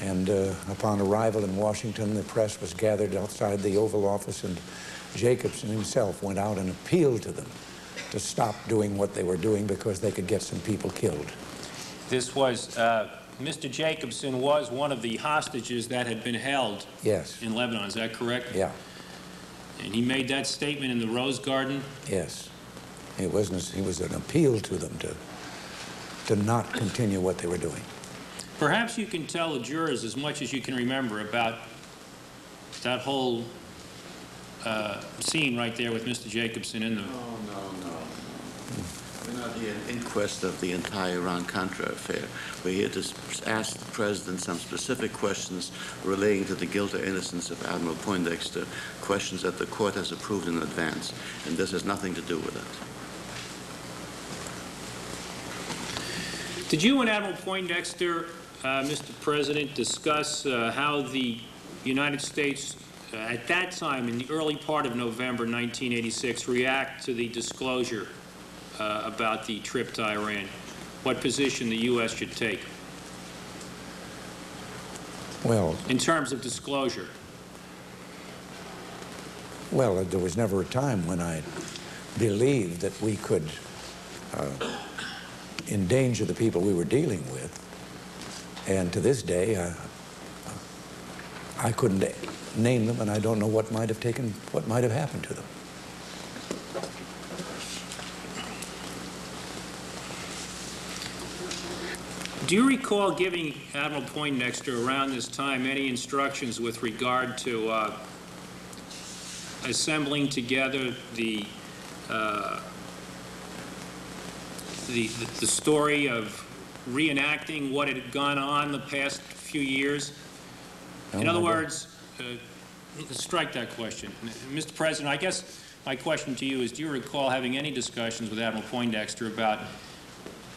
And uh, upon arrival in Washington, the press was gathered outside the Oval Office, and Jacobson himself went out and appealed to them to stop doing what they were doing because they could get some people killed. This was, uh, Mister Jacobson was one of the hostages that had been held, yes, in Lebanon, is that correct? Yeah. And he made that statement in the Rose Garden? Yes. It wasn't, he was an appeal to them to, to not continue what they were doing. Perhaps you can tell the jurors as much as you can remember about that whole uh, scene right there with Mister Jacobson in the... No, no, no. We're not here an inquest of the entire Iran-Contra affair. We're here to ask the President some specific questions relating to the guilt or innocence of Admiral Poindexter, questions that the Court has approved in advance, and this has nothing to do with it. Did you and Admiral Poindexter, uh, Mister President, discuss uh, how the United States, uh, at that time, in the early part of November nineteen eighty-six, react to the disclosure Uh, about the trip to Iran, what position the U S should take? Well... in terms of disclosure. Well, there was never a time when I believed that we could uh, endanger the people we were dealing with. And to this day, uh, I couldn't name them, and I don't know what might have taken, what might have happened to them. Do you recall giving Admiral Poindexter around this time any instructions with regard to uh, assembling together the, uh, the the story of reenacting what had gone on the past few years? In other words, uh, strike that question. Mister President, I guess my question to you is, do you recall having any discussions with Admiral Poindexter about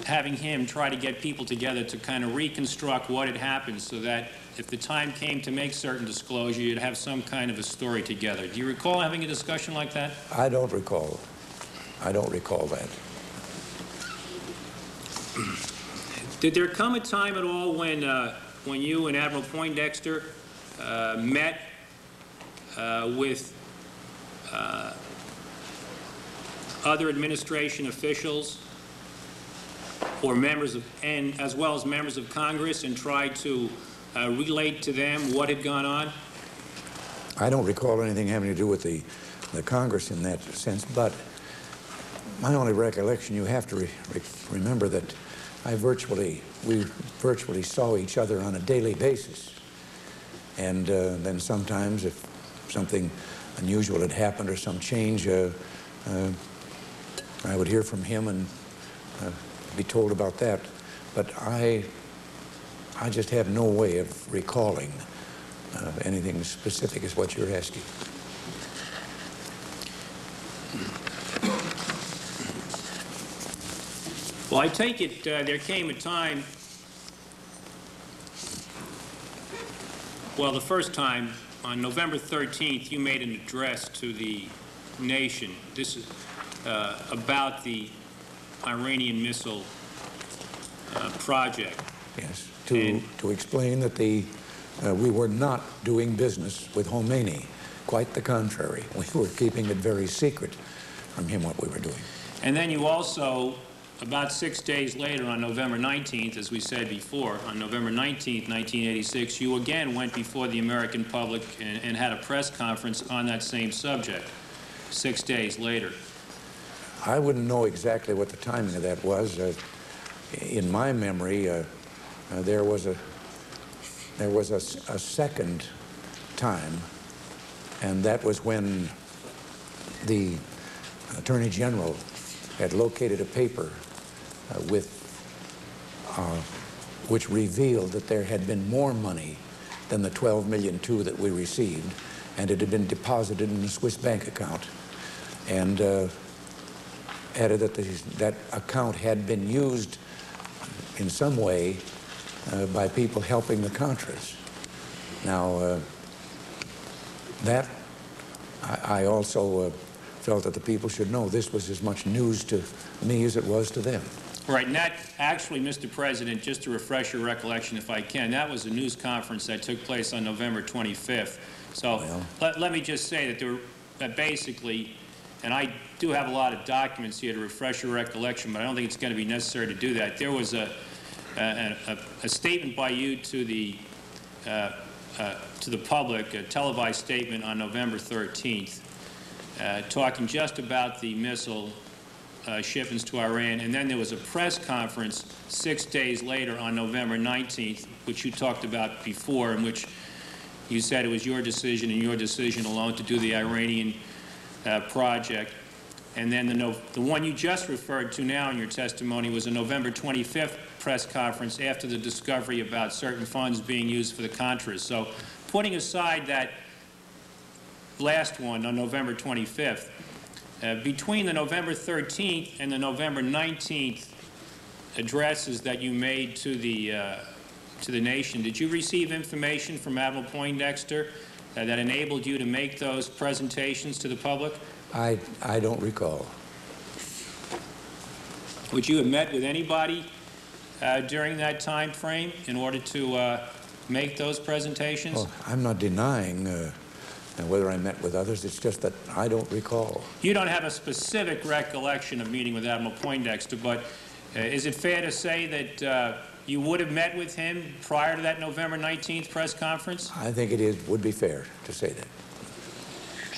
having him try to get people together to kind of reconstruct what had happened so that if the time came to make certain disclosure, you'd have some kind of a story together? Do you recall having a discussion like that? I don't recall. I don't recall that. Did there come a time at all when, uh, when you and Admiral Poindexter uh, met uh, with uh, other administration officials or members of, and as well as members of Congress, and tried to uh, relate to them what had gone on? I don't recall anything having to do with the, the Congress in that sense, but my only recollection, you have to re re remember that I virtually, we virtually saw each other on a daily basis. And uh, then sometimes if something unusual had happened or some change, uh, uh, I would hear from him and uh, be told about that. But I, I just have no way of recalling uh, anything specific as what you're asking. Well, I take it uh, there came a time, well, the first time, on November thirteenth, you made an address to the nation. This is uh, about the Iranian missile uh, project. Yes, to, and, to explain that the, uh, we were not doing business with Khomeini. Quite the contrary. We were keeping it very secret from him what we were doing. And then you also, about six days later, on November nineteenth, as we said before, on November nineteenth, nineteen eighty-six, you again went before the American public and, and had a press conference on that same subject, six days later. I wouldn't know exactly what the timing of that was. Uh, in my memory, uh, uh, there was, a, there was a, a second time, and that was when the Attorney General had located a paper uh, with, uh, which revealed that there had been more money than the twelve million two that we received, and it had been deposited in a Swiss bank account, and uh, added that the, that account had been used in some way uh, by people helping the Contras. Now, uh, that I, I also uh, felt that the people should know this was as much news to me as it was to them. Right, and that actually, Mister President, just to refresh your recollection if I can, that was a news conference that took place on November twenty-fifth. So well, let, let me just say that there were, that basically, and I do have a lot of documents here to refresh your recollection, but I don't think it's going to be necessary to do that. There was a, a, a, a statement by you to the, uh, uh, to the public, a televised statement on November thirteenth. Uh, talking just about the missile uh, shipments to Iran. And then there was a press conference six days later on November nineteenth, which you talked about before, in which you said it was your decision and your decision alone to do the Iranian uh, project. And then the, no the one you just referred to now in your testimony was a November twenty-fifth press conference after the discovery about certain funds being used for the Contras. So putting aside that last one on November twenty-fifth. Uh, between the November thirteenth and the November nineteenth addresses that you made to the, uh, to the nation, did you receive information from Admiral Poindexter uh, that enabled you to make those presentations to the public? I, I don't recall. Would you have met with anybody uh, during that time frame in order to uh, make those presentations? Oh, I'm not denying uh... and whether I met with others, it's just that I don't recall. You don't have a specific recollection of meeting with Admiral Poindexter, but uh, is it fair to say that uh, you would have met with him prior to that November nineteenth press conference? I think it is, would be fair to say that.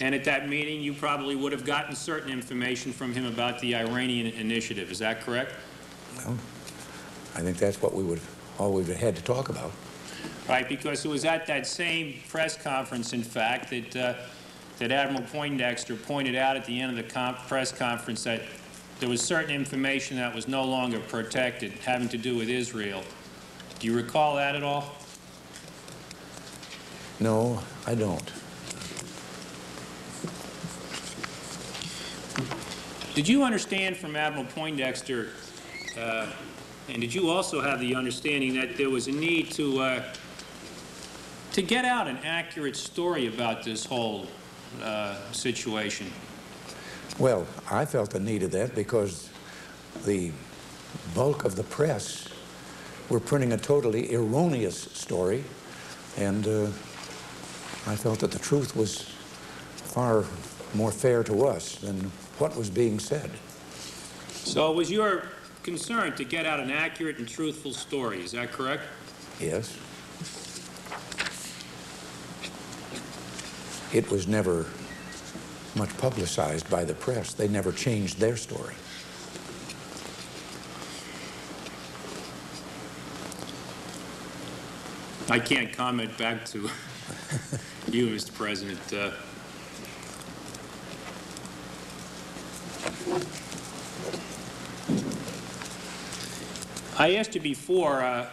And at that meeting, you probably would have gotten certain information from him about the Iranian initiative. Is that correct? Well, I think that's what we would, all we've had to talk about. Right, because it was at that same press conference, in fact, that, uh, that Admiral Poindexter pointed out at the end of the com press conference that there was certain information that was no longer protected, having to do with Israel. Do you recall that at all? No, I don't. Did you understand from Admiral Poindexter, uh, and did you also have the understanding that there was a need to uh, to get out an accurate story about this whole uh, situation? Well, I felt the need of that because the bulk of the press were printing a totally erroneous story, and uh, I felt that the truth was far more fair to us than what was being said. So it was your concern to get out an accurate and truthful story, is that correct? Yes. It was never much publicized by the press. They never changed their story. I can't comment back to you, Mister President. Uh, I asked you before, uh,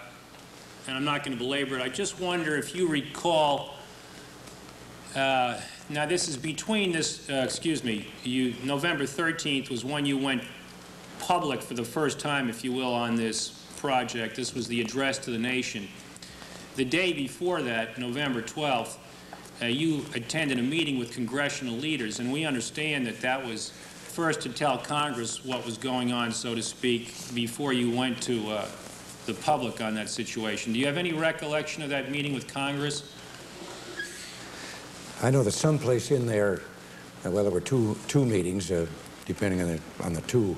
and I'm not going to belabor it, I just wonder if you recall, uh, now this is between this, uh, excuse me, you, November thirteenth was when you went public for the first time, if you will, on this project. This was the address to the nation. The day before that, November twelfth, uh, you attended a meeting with congressional leaders, and we understand that that was first to tell Congress what was going on, so to speak, before you went to uh, the public on that situation. Do you have any recollection of that meeting with Congress? I know that someplace in there, well, there were two, two meetings, uh, depending on the, on the two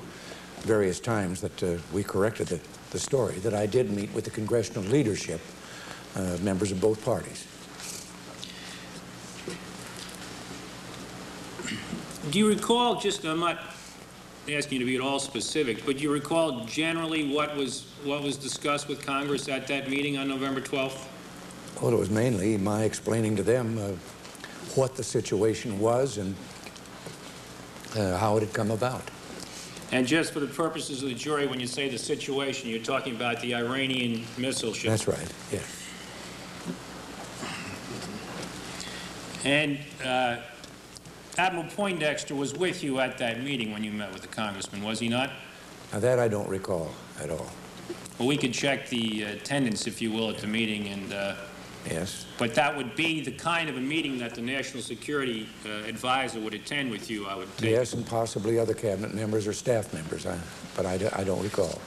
various times that uh, we corrected the, the story, that I did meet with the congressional leadership, uh, members of both parties. Do you recall, just, I'm not asking you to be at all specific, but do you recall generally what was, what was discussed with Congress at that meeting on November twelfth? Well, it was mainly my explaining to them uh, what the situation was and uh, how it had come about. And just for the purposes of the jury, when you say the situation, you're talking about the Iranian missile ship. That's right, yeah. And uh, Admiral Poindexter was with you at that meeting when you met with the congressman, was he not? Now that I don't recall at all. Well, we could check the attendance, if you will, at the meeting. And uh, yes. But that would be the kind of a meeting that the National Security uh, Advisor would attend with you, I would think. Yes, and possibly other cabinet members or staff members, I, but I, d I don't recall.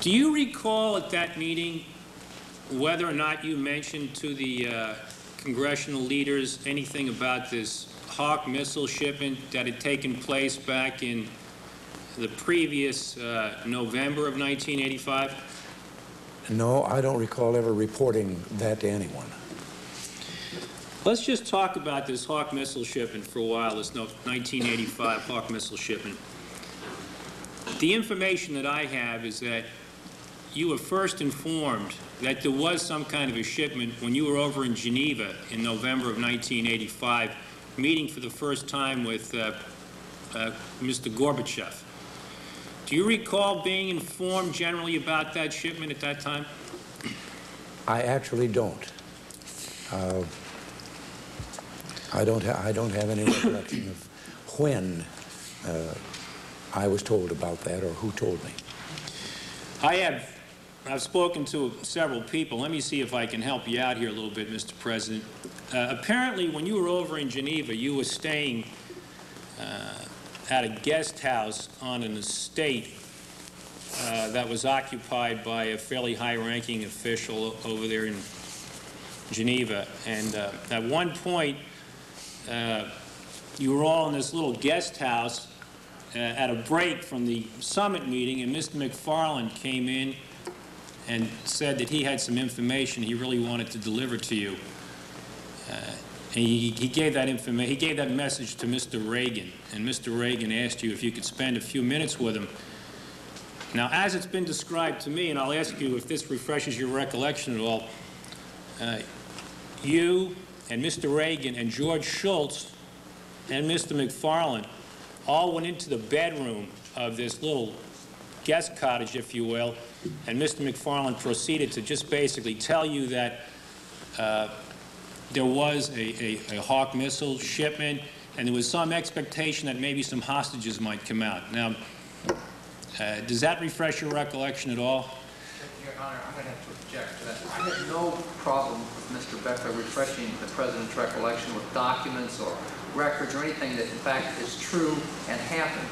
Do you recall at that meeting whether or not you mentioned to the uh, congressional leaders anything about this Hawk missile shipment that had taken place back in the previous uh, November of nineteen eighty-five? No, I don't recall ever reporting that to anyone. Let's just talk about this Hawk missile shipment for a while, this nineteen eighty-five Hawk missile shipment. The information that I have is that you were first informed that there was some kind of a shipment when you were over in Geneva in November of nineteen eighty-five, meeting for the first time with uh, uh, Mister Gorbachev. Do you recall being informed generally about that shipment at that time? I actually don't. Uh, I don't. Ha I don't have any recollection of when uh, I was told about that or who told me. I have. I've spoken to several people. Let me see if I can help you out here a little bit, Mister President. Uh, apparently, when you were over in Geneva, you were staying uh, at a guest house on an estate uh, that was occupied by a fairly high-ranking official over there in Geneva. And uh, at one point, uh, you were all in this little guest house uh, at a break from the summit meeting, and Mister McFarlane came in and said that he had some information he really wanted to deliver to you. Uh, and he, he gave that information, he gave that message to Mister Reagan, and Mister Reagan asked you if you could spend a few minutes with him. Now, as it's been described to me, and I'll ask you if this refreshes your recollection at all, uh, you and Mister Reagan and George Shultz and Mister McFarlane all went into the bedroom of this little guest cottage, if you will, and Mister McFarlane proceeded to just basically tell you that uh, there was a, a, a Hawk missile shipment, and there was some expectation that maybe some hostages might come out. Now, uh, does that refresh your recollection at all? Your Honor, I'm going to have to object to that. I have no problem with Mister Beckler refreshing the President's recollection with documents or records or anything that in fact is true and happened.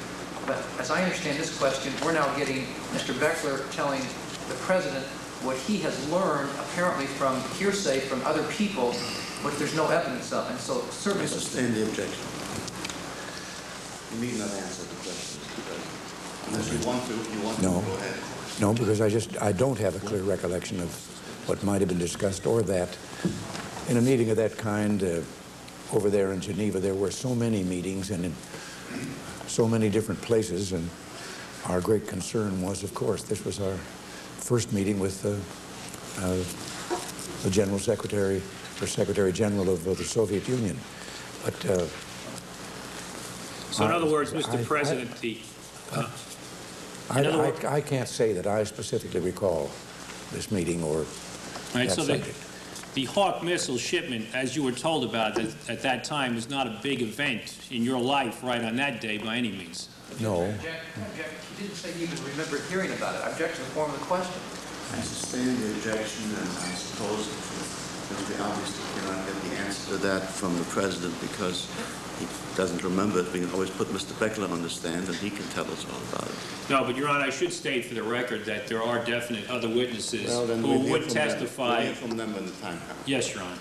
But as I understand this question, we're now getting Mister Beckler telling the president what he has learned apparently from hearsay from other people, but there's no evidence of. And so certainly... I sustain the objection. You need not answer the question, Mister President. Unless you want to, you want no. to go ahead. No, because I just, I don't have a clear recollection of what might have been discussed or that. In a meeting of that kind, uh, over there in Geneva, there were so many meetings and in so many different places, and our great concern was, of course, this was our first meeting with uh, uh, the General Secretary, or Secretary General of, of the Soviet Union. But, uh, so in I, other words, Mister I, President, I, the... Uh, I, I, words, I can't say that I specifically recall this meeting or right, that so subject. The, the Hawk missile shipment, as you were told about that, at that time, was not a big event in your life right on that day by any means. No. Object, object, he didn't say he even remembered hearing about it. I object to the form of the question. I sustain the objection, and I suppose it would be obvious that you cannot get the answer to that from the president because he doesn't remember it. We can always put Mister Beckler on the stand, and he can tell us all about it. No, but Your Honor, I should state for the record that there are definite other witnesses well, then who we'll would testify. We'll hear from them when the time comes. Yes, Your Honor.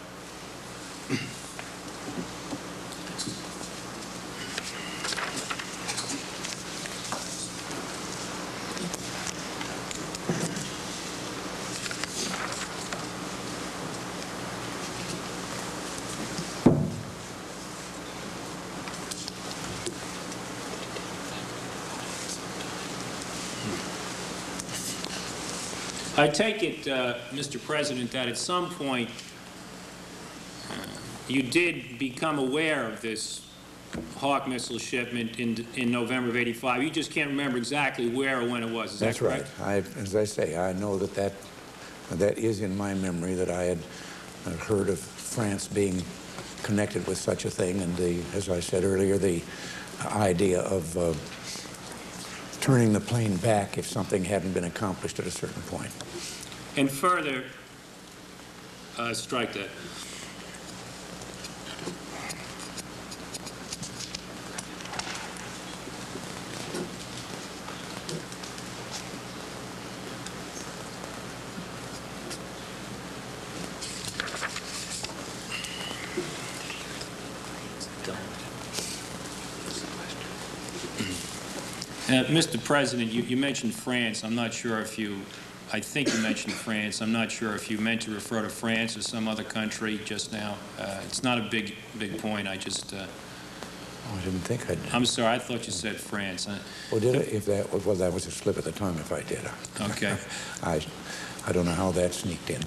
I take it, uh, Mister President, that at some point you did become aware of this Hawk missile shipment in, in November of eighty-five. You just can't remember exactly where or when it was. Is that correct? That's right. I, as I say, I know that, that that is in my memory that I had heard of France being connected with such a thing, and the, as I said earlier, the idea of uh, turning the plane back if something hadn't been accomplished at a certain point. And further, uh, strike that. Uh, Mister President, you, you mentioned France. I'm not sure if you, I think you mentioned France. I'm not sure if you meant to refer to France or some other country just now. Uh, it's not a big, big point. I just. Uh, oh, I didn't think I did. I'm sorry. I thought you said France. Huh? Well, did I? If that well, that was a slip at the time. If I did. Okay. I, I don't know how that sneaked in.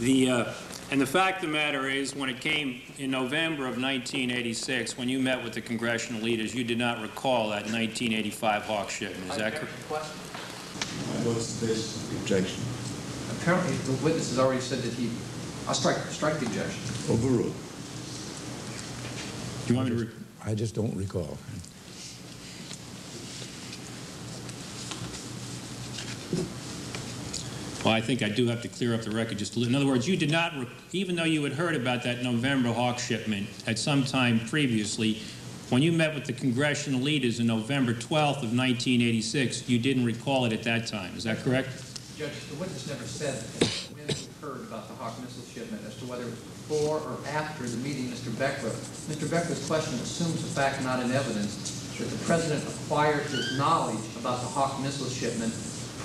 The. Uh, And the fact of the matter is, when it came in November of nineteen eighty-six, when you met with the congressional leaders, you did not recall that nineteen eighty-five Hawk shipment. Is that correct? What's this objection? Apparently, the witness has already said that he. I'll strike, strike the objection. Overruled. Do you want me to? Re I just don't recall. Well, I think I do have to clear up the record just a little. In other words, you did not, even though you had heard about that November Hawk shipment at some time previously, when you met with the congressional leaders on November twelfth of nineteen eighty-six, you didn't recall it at that time. Is that correct? Judge, the witness never said when he heard about the Hawk missile shipment as to whether it was before or after the meeting, Mister Beckler. Mister Beckler's question assumes a fact not in evidence that the president acquired his knowledge about the Hawk missile shipment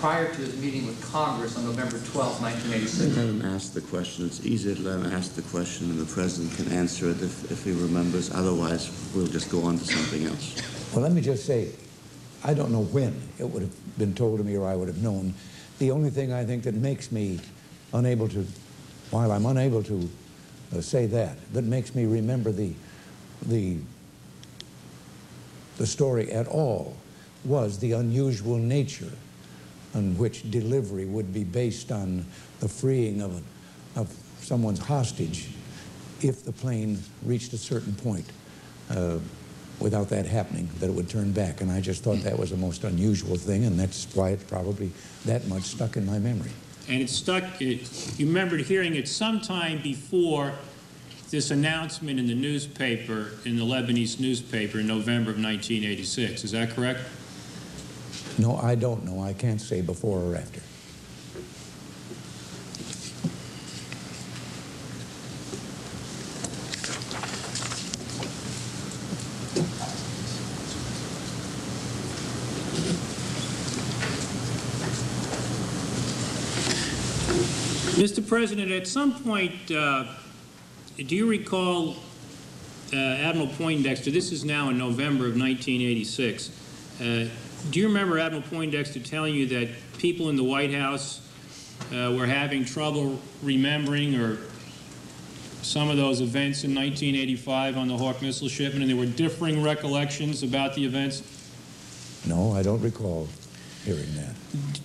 prior to his meeting with Congress on November twelfth, nineteen eighty-six. Let him ask the question. It's easier to let him ask the question, and the president can answer it if, if he remembers. Otherwise, we'll just go on to something else. Well, let me just say, I don't know when it would have been told to me or I would have known. The only thing I think that makes me unable to, while I'm unable to uh, say that, that makes me remember the, the, the story at all was the unusual nature on which delivery would be based on the freeing of, a, of someone's hostage if the plane reached a certain point uh, without that happening, that it would turn back. And I just thought that was the most unusual thing, and that's why it probably that much stuck in my memory. And it stuck, it, you remembered hearing it sometime before this announcement in the newspaper, in the Lebanese newspaper in November of nineteen eighty-six. Is that correct? No, I don't know. I can't say before or after. Mister President, at some point, uh, do you recall uh, Admiral Poindexter, this is now in November of nineteen eighty-six, uh, do you remember Admiral Poindexter telling you that people in the White House uh, were having trouble remembering or some of those events in nineteen eighty-five on the Hawk missile shipment, and there were differing recollections about the events? No, I don't recall hearing that.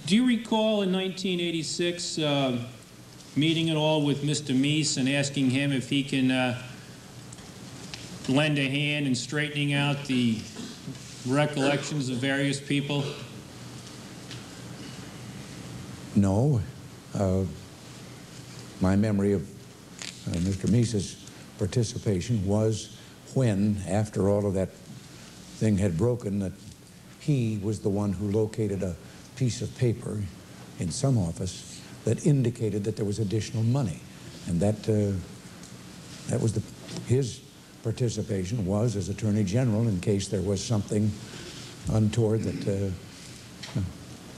Do you recall in nineteen eighty-six uh, meeting at all with Mister Meese and asking him if he can uh, lend a hand in straightening out the recollections of various people? No. Uh, my memory of uh, Mister Meese's participation was when, after all of that thing had broken, that he was the one who located a piece of paper in some office that indicated that there was additional money, and that uh, that was the, his participation was as Attorney General in case there was something untoward that uh,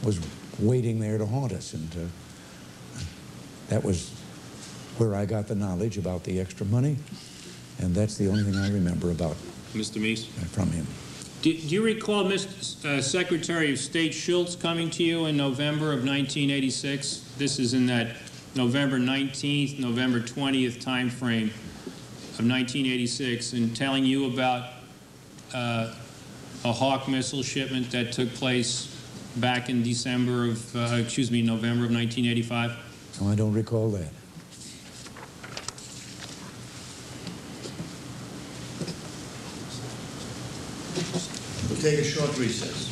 was waiting there to haunt us, and uh, that was where I got the knowledge about the extra money, and that's the only thing I remember about Mister Meese from him. Do, do you recall Mister Uh, Secretary of State Shultz coming to you in November of nineteen eighty-six? This is in that November nineteenth, November twentieth time frame of nineteen eighty-six, and telling you about uh, a Hawk missile shipment that took place back in December of, uh, excuse me, November of nineteen eighty-five? No, I don't recall that. Take a short recess.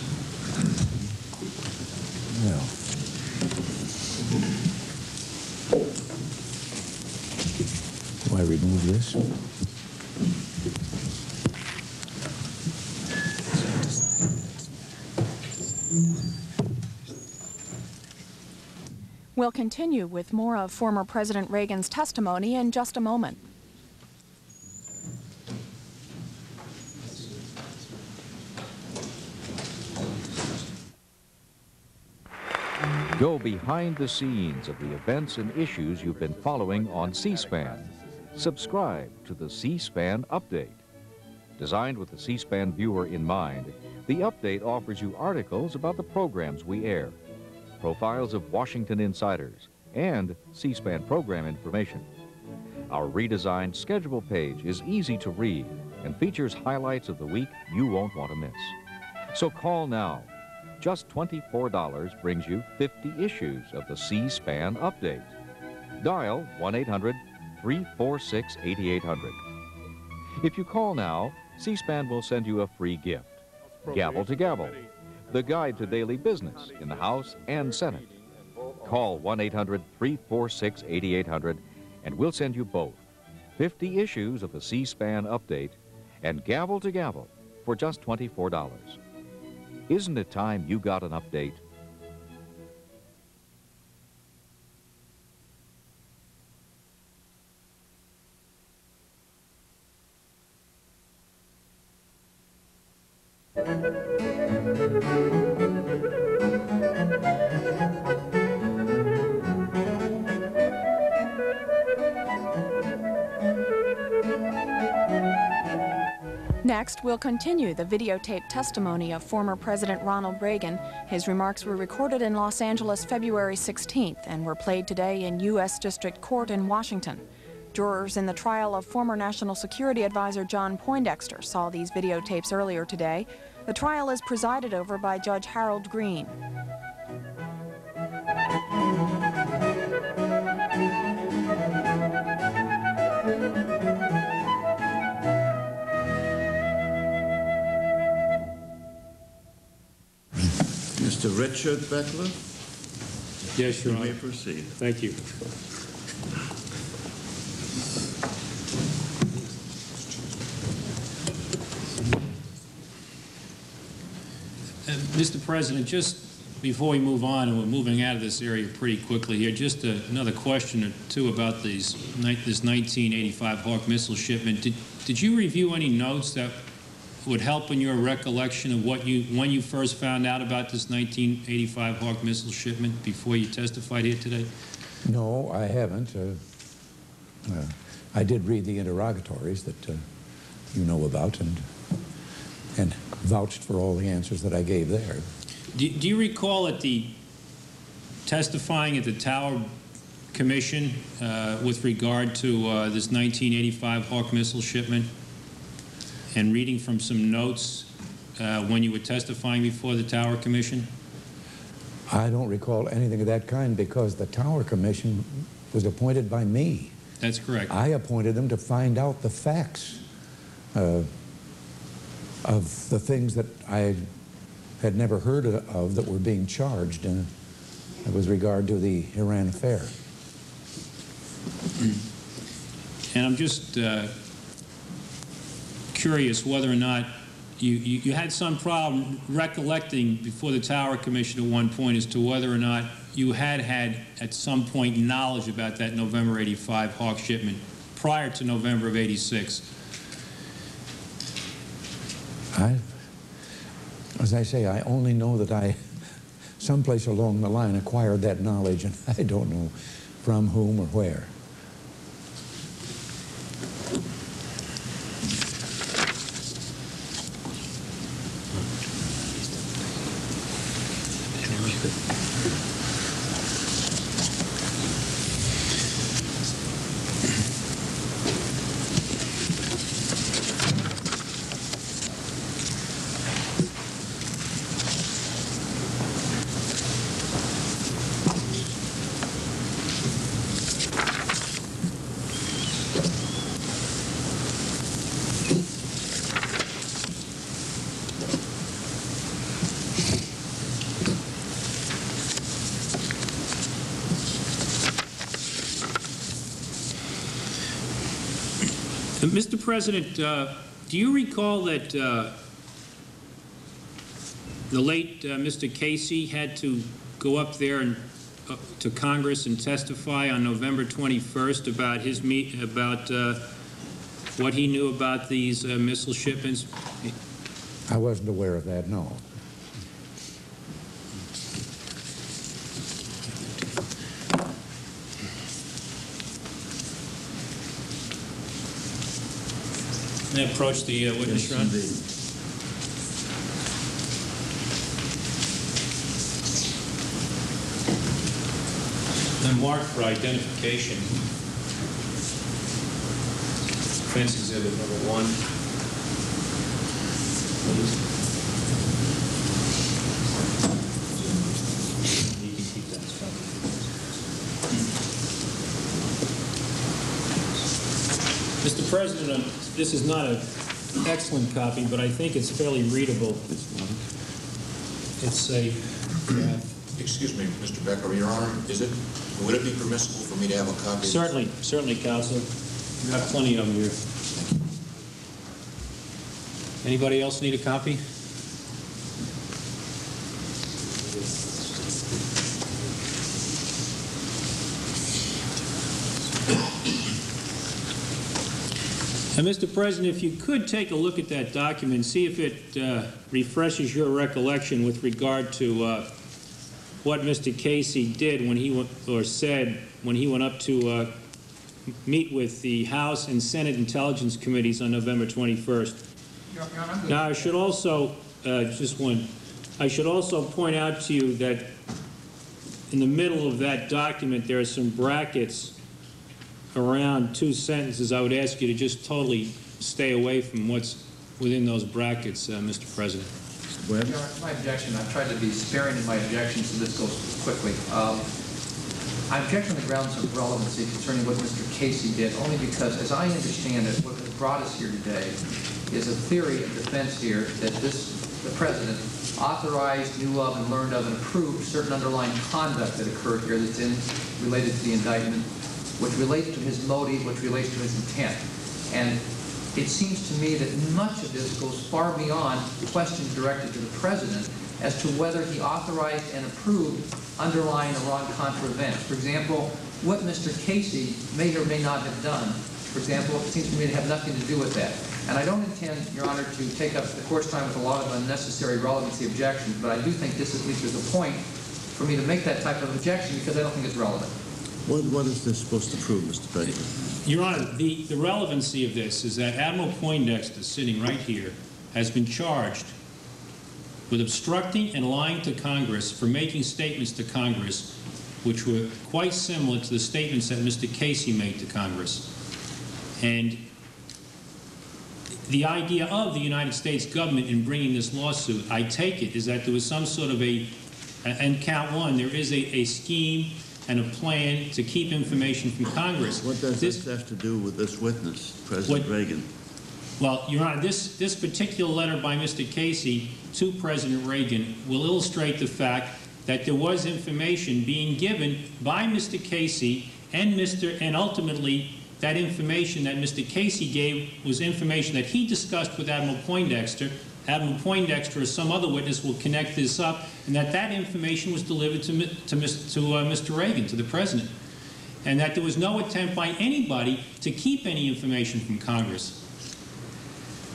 No. Do I remove this? We'll continue with more of former President Reagan's testimony in just a moment. Go behind the scenes of the events and issues you've been following on C-SPAN. Subscribe to the C-SPAN Update. Designed with the C-SPAN viewer in mind, the update offers you articles about the programs we air, profiles of Washington insiders, and C-SPAN program information. Our redesigned schedule page is easy to read and features highlights of the week you won't want to miss. So call now. Just twenty-four dollars brings you fifty issues of the C-SPAN Update. Dial one eight hundred, three four six, eighty-eight hundred. If you call now, C-SPAN will send you a free gift, Gavel to Gavel, the guide to daily business in the House and Senate. Call one eight hundred, three four six, eighty-eight hundred, and we'll send you both fifty issues of the C-SPAN Update and Gavel to Gavel for just twenty-four dollars. Isn't it time you got an update? Next, we'll continue the videotaped testimony of former President Ronald Reagan. His remarks were recorded in Los Angeles February sixteenth and were played today in U S District Court in Washington. Jurors in the trial of former National Security Advisor John Poindexter saw these videotapes earlier today. The trial is presided over by Judge Harold Green. Mister Richard Beckler? Yes, Your Honor. You may proceed. Thank you. Mister President, just before we move on, and we're moving out of this area pretty quickly here, just a, another question or two about these, this nineteen eighty-five Hawk missile shipment. Did, did you review any notes that would help in your recollection of what you, when you first found out about this nineteen eighty-five Hawk missile shipment before you testified here today? No, I haven't. Uh, uh, I did read the interrogatories that uh, you know about, and and vouched for all the answers that I gave there. Do, do you recall at the testifying at the Tower Commission uh, with regard to uh, this nineteen eighty-five Hawk missile shipment, and reading from some notes uh, when you were testifying before the Tower Commission? I don't recall anything of that kind, because the Tower Commission was appointed by me. That's correct. I appointed them to find out the facts uh, of the things that I had never heard of that were being charged in, with regard to the Iran affair. And I'm just uh, curious whether or not you, you, you had some problem recollecting before the Tower Commission at one point as to whether or not you had had at some point knowledge about that November eighty-five Hawk shipment prior to November of eighty-six. I, as I say, I only know that I, someplace along the line, acquired that knowledge, and I don't know from whom or where. Mister President, uh, do you recall that uh, the late uh, Mister Casey had to go up there and uh, to Congress and testify on November twenty-first about his meet about uh, what he knew about these uh, missile shipments? I wasn't aware of that. No. Approach the uh, witness room. Yes, then mark for identification. Defense exhibit number one. You can keep that stuff. Mister President, I'm this is not an excellent copy, but I think it's fairly readable. It's a... Uh, Excuse me, Mister Beckler, Your Honor, is it, would it be permissible for me to have a copy? Certainly, certainly, Counsel. You have plenty of them here. Anybody else need a copy? And Mister President, if you could take a look at that document, see if it uh, refreshes your recollection with regard to uh, what Mister Casey did when he went, or said when he went up to uh, meet with the House and Senate Intelligence Committees on November twenty-first. Now, I should also uh, just one. I should also point out to you that in the middle of that document there are some brackets around two sentences. I would ask you to just totally stay away from what's within those brackets, uh, Mister President. Webb? You know, my objection, I've tried to be sparing in my objection, so this goes quickly. Um, I object on the grounds of relevancy concerning what Mister Casey did, only because, as I understand it, what has brought us here today is a theory of defense here that this, the President, authorized, knew of, and learned of, and approved certain underlying conduct that occurred here that's in, related to the indictment, which relates to his motive, which relates to his intent. And it seems to me that much of this goes far beyond questions directed to the President as to whether he authorized and approved underlying Iran-Contra events. For example, what Mister Casey may or may not have done, for example, it seems to me to have nothing to do with that. And I don't intend, Your Honor, to take up the Court's time with a lot of unnecessary relevancy objections, but I do think this at least is a point for me to make that type of objection because I don't think it's relevant. What, what is this supposed to prove, Mister Beckler? Your Honor, the, the relevancy of this is that Admiral Poindexter, sitting right here, has been charged with obstructing and lying to Congress for making statements to Congress which were quite similar to the statements that Mister Casey made to Congress. And the idea of the United States government in bringing this lawsuit, I take it, is that there was some sort of a, and count one, there is a, a scheme and a plan to keep information from Congress. What does this, this have to do with this witness, President what, Reagan? Well, Your Honor, this, this particular letter by Mister Casey to President Reagan will illustrate the fact that there was information being given by Mister Casey and Mister and ultimately that information that Mister Casey gave was information that he discussed with Admiral Poindexter. Admiral Poindexter or some other witness will connect this up, and that that information was delivered to, to, to uh, Mister Reagan, to the President, and that there was no attempt by anybody to keep any information from Congress.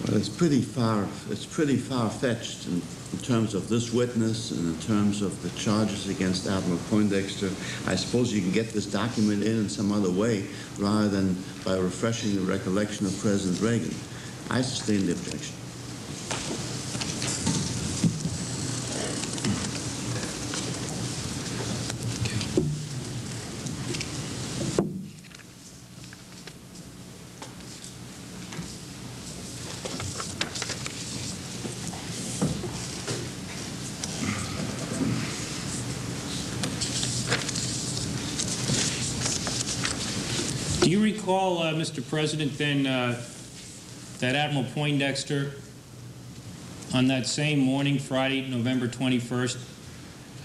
Well, it's pretty far, it's pretty far-fetched in, in terms of this witness and in terms of the charges against Admiral Poindexter. I suppose you can get this document in in some other way rather than by refreshing the recollection of President Reagan. I sustain the objection. Uh, Mister President, then uh, that Admiral Poindexter on that same morning, Friday, November twenty-first,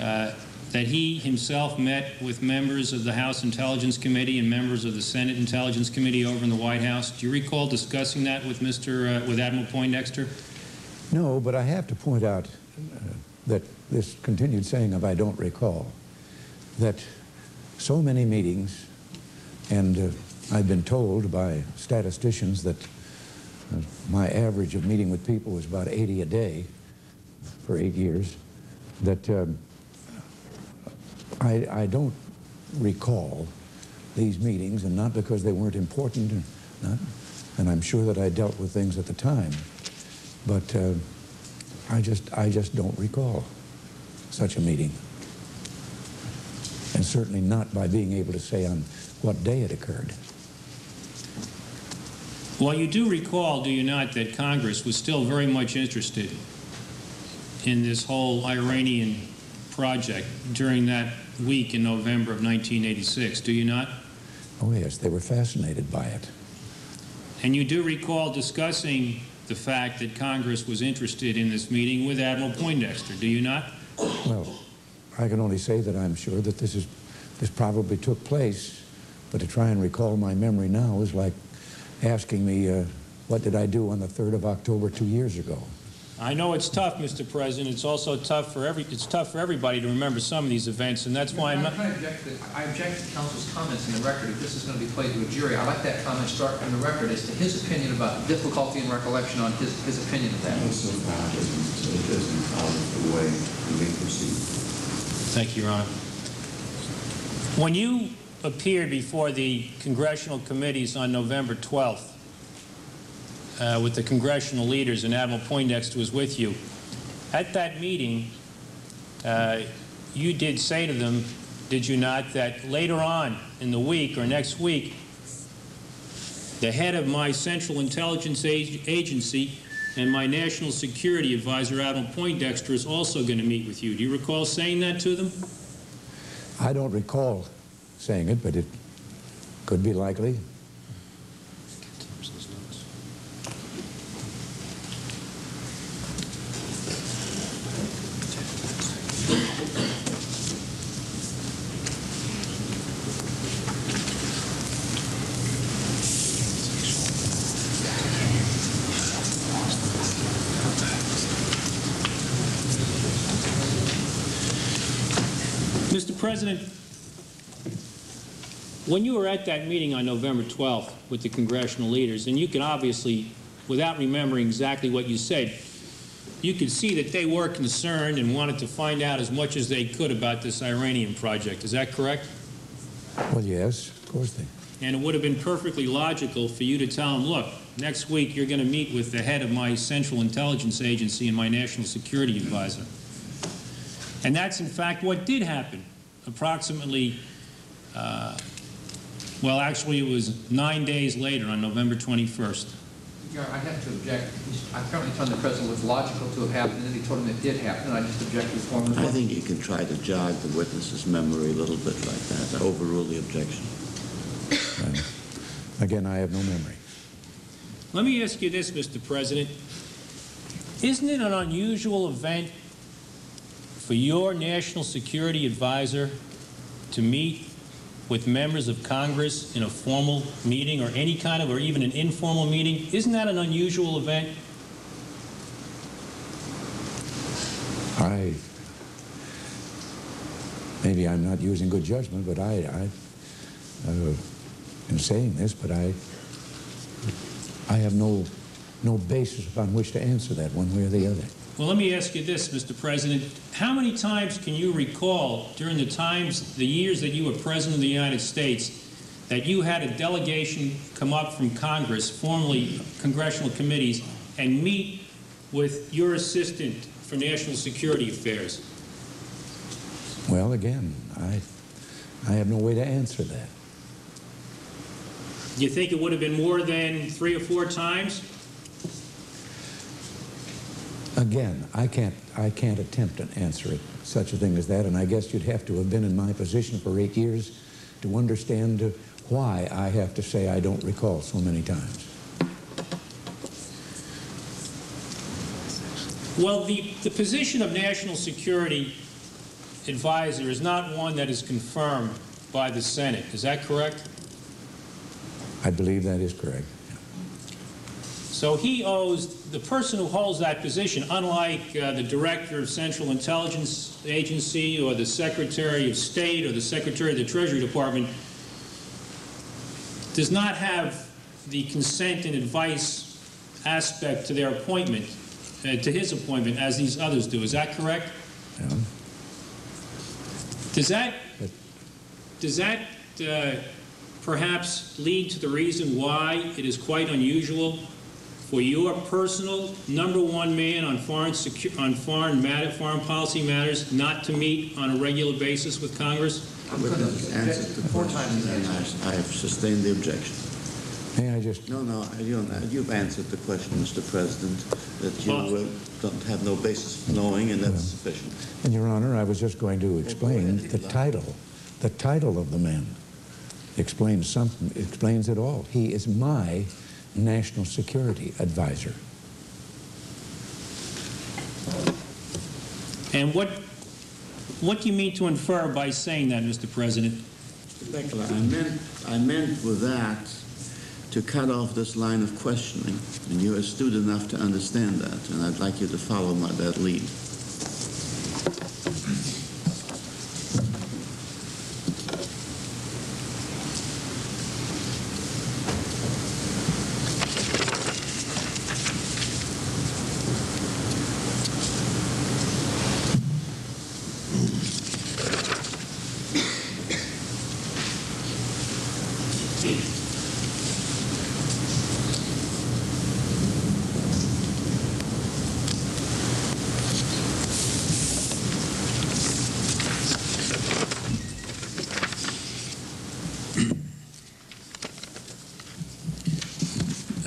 uh, that he himself met with members of the House Intelligence Committee and members of the Senate Intelligence Committee over in the White House. Do you recall discussing that with Mister Uh, with Admiral Poindexter? No, but I have to point out uh, that this continued saying of I don't recall, that so many meetings and uh, I've been told by statisticians that uh, my average of meeting with people was about eighty a day for eight years, that uh, I, I don't recall these meetings, and not because they weren't important, and, not, and I'm sure that I dealt with things at the time, but uh, I just, I just don't recall such a meeting, and certainly not by being able to say on what day it occurred. Well, you do recall, do you not, that Congress was still very much interested in this whole Iranian project during that week in November of nineteen eighty-six, do you not? Oh, yes, they were fascinated by it. And you do recall discussing the fact that Congress was interested in this meeting with Admiral Poindexter, do you not? Well, I can only say that I'm sure that this is, this probably took place, but to try and recall my memory now is like asking me, uh, what did I do on the third of October two years ago? I know it's tough, Mister President. It's also tough for every. It's tough for everybody to remember some of these events, and that's why I'm not. I object to, I object to counsel's comments in the record. If this is going to be played to a jury, I like that comment start from the record as to his opinion about the difficulty in recollection on his, his opinion of that. So bad, it doesn't follow the way we proceed. Thank you, Your Honor. When you appeared before the congressional committees on November twelfth uh, with the congressional leaders, and Admiral Poindexter was with you. At that meeting, uh, you did say to them, did you not, that later on in the week or next week, the head of my Central Intelligence Agency and my National Security Advisor, Admiral Poindexter, is also going to meet with you. Do you recall saying that to them? I don't recall saying it, but it could be likely. President, when you were at that meeting on November twelfth with the congressional leaders, and you can obviously, without remembering exactly what you said, you could see that they were concerned and wanted to find out as much as they could about this Iranian project. Is that correct? Well, yes, of course they. And it would have been perfectly logical for you to tell them, look, next week you're going to meet with the head of my Central Intelligence Agency and my National Security Advisor. And that's, in fact, what did happen. Approximately, uh, well, actually, it was nine days later on November twenty-first. I have to object. I apparently found the president was logical to have happened, and then he told him it did happen, and I just objected formally. I think you can try to jog the witness's memory a little bit like that, to overrule the objection. Uh, again, I have no memory. Let me ask you this, Mister President. Isn't it an unusual event for your National Security Advisor to meet with members of Congress in a formal meeting or any kind of, or even an informal meeting? Isn't that an unusual event? I, maybe I'm not using good judgment, but I, I uh, am saying this, but I, I have no, no basis upon which to answer that one way or the other. Well, let me ask you this, Mister President. How many times can you recall during the times, the years that you were President of the United States, that you had a delegation come up from Congress, formerly congressional committees, and meet with your assistant for national security affairs? Well, again, I, I have no way to answer that. Do you think it would have been more than three or four times? Again, I can't, I can't attempt an answer at such a thing as that, and I guess you'd have to have been in my position for eight years to understand why I have to say I don't recall so many times. Well, the, the position of National Security Advisor is not one that is confirmed by the Senate. Is that correct? I believe that is correct. So he owes, the person who holds that position, unlike uh, the Director of Central Intelligence Agency or the Secretary of State or the Secretary of the Treasury Department, does not have the consent and advice aspect to their appointment, uh, to his appointment, as these others do. Is that correct? Yeah. Does that, does that uh, perhaps lead to the reason why it is quite unusual for your personal number one man on foreign secu on foreign matter, foreign policy matters, not to meet on a regular basis with Congress? I'm going to answer the four times. I have sustained the objection. May I just? No, no. You know, you've answered the question, Mister President, that you well, don't have no basis for knowing, and that's well, sufficient. And Your Honor, I was just going to explain well, the title, the title of the man, explains something. Explains it all. He is my National Security Advisor. And what, what do you mean to infer by saying that, Mister President? Mister Beckler, I meant, I meant with that to cut off this line of questioning, and you're astute enough to understand that, and I'd like you to follow my, that lead.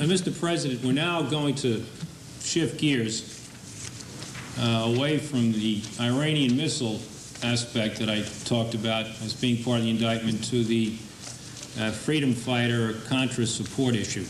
Mister President, we're now going to shift gears uh, away from the Iranian missile aspect that I talked about as being part of the indictment to the uh, freedom fighter Contra support issue.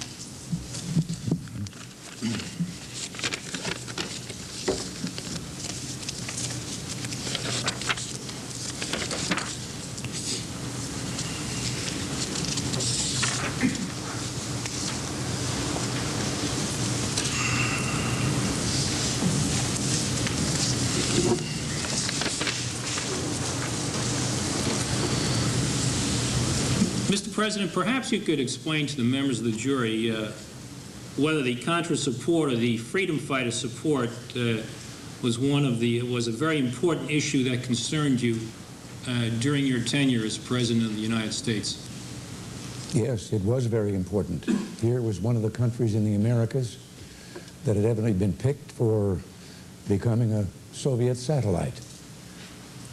Mister President, perhaps you could explain to the members of the jury uh, whether the Contra support or the freedom fighter support uh, was one of the was a very important issue that concerned you uh, during your tenure as President of the United States. Yes, it was very important. Here was one of the countries in the Americas that had evidently been picked for becoming a Soviet satellite.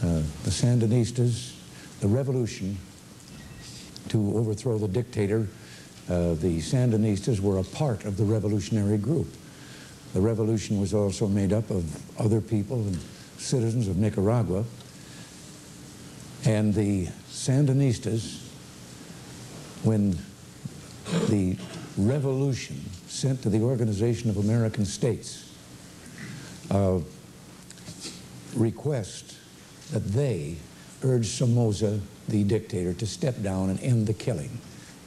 Uh, the Sandinistas, the revolution to overthrow the dictator, uh, the Sandinistas were a part of the revolutionary group. The revolution was also made up of other people and citizens of Nicaragua. And the Sandinistas, when the revolution sent to the Organization of American States a request that they urge Somoza, the dictator, to step down and end the killing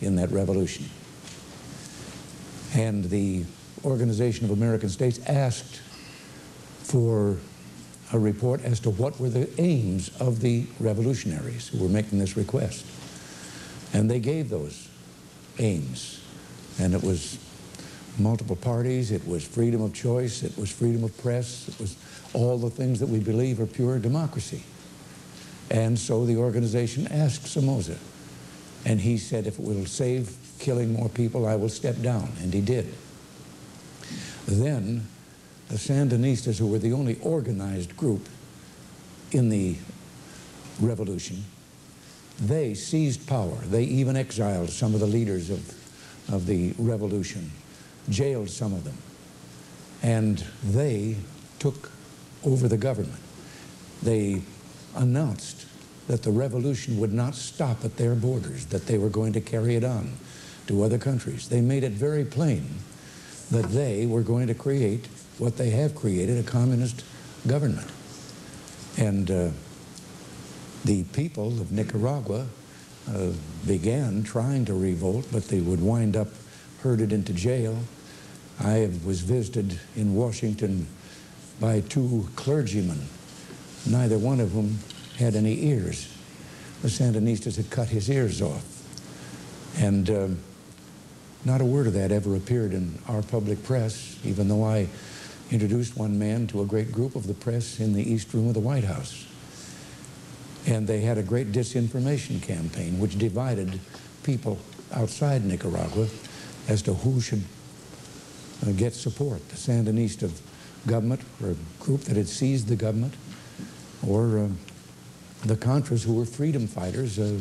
in that revolution. And the Organization of American States asked for a report as to what were the aims of the revolutionaries who were making this request. And they gave those aims. And it was multiple parties, it was freedom of choice, it was freedom of press, it was all the things that we believe are pure democracy. And so the organization asked Somoza. And he said, if it will save killing more people, I will step down. And he did. Then the Sandinistas, who were the only organized group in the revolution, they seized power. They even exiled some of the leaders of, of the revolution, jailed some of them. And they took over the government. They announced that the revolution would not stop at their borders, that they were going to carry it on to other countries. They made it very plain that they were going to create what they have created, a communist government. And uh, the people of Nicaragua uh, began trying to revolt, but they would wind up herded into jail. I was visited in Washington by two clergymen, neither one of whom had any ears. The Sandinistas had cut his ears off. And uh, not a word of that ever appeared in our public press, even though I introduced one man to a great group of the press in the East Room of the White House. And they had a great disinformation campaign which divided people outside Nicaragua as to who should uh, get support, the Sandinista government or a group that had seized the government, or uh, the Contras, who were freedom fighters uh,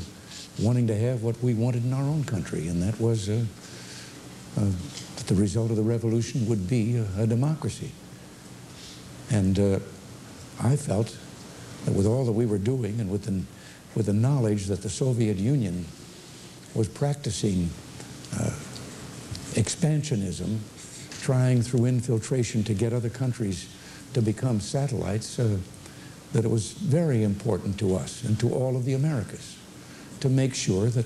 wanting to have what we wanted in our own country, and that was uh, uh, that the result of the revolution would be a, a democracy. And uh, I felt that with all that we were doing and with the, with the knowledge that the Soviet Union was practicing uh, expansionism, trying through infiltration to get other countries to become satellites, uh, that it was very important to us and to all of the Americas to make sure that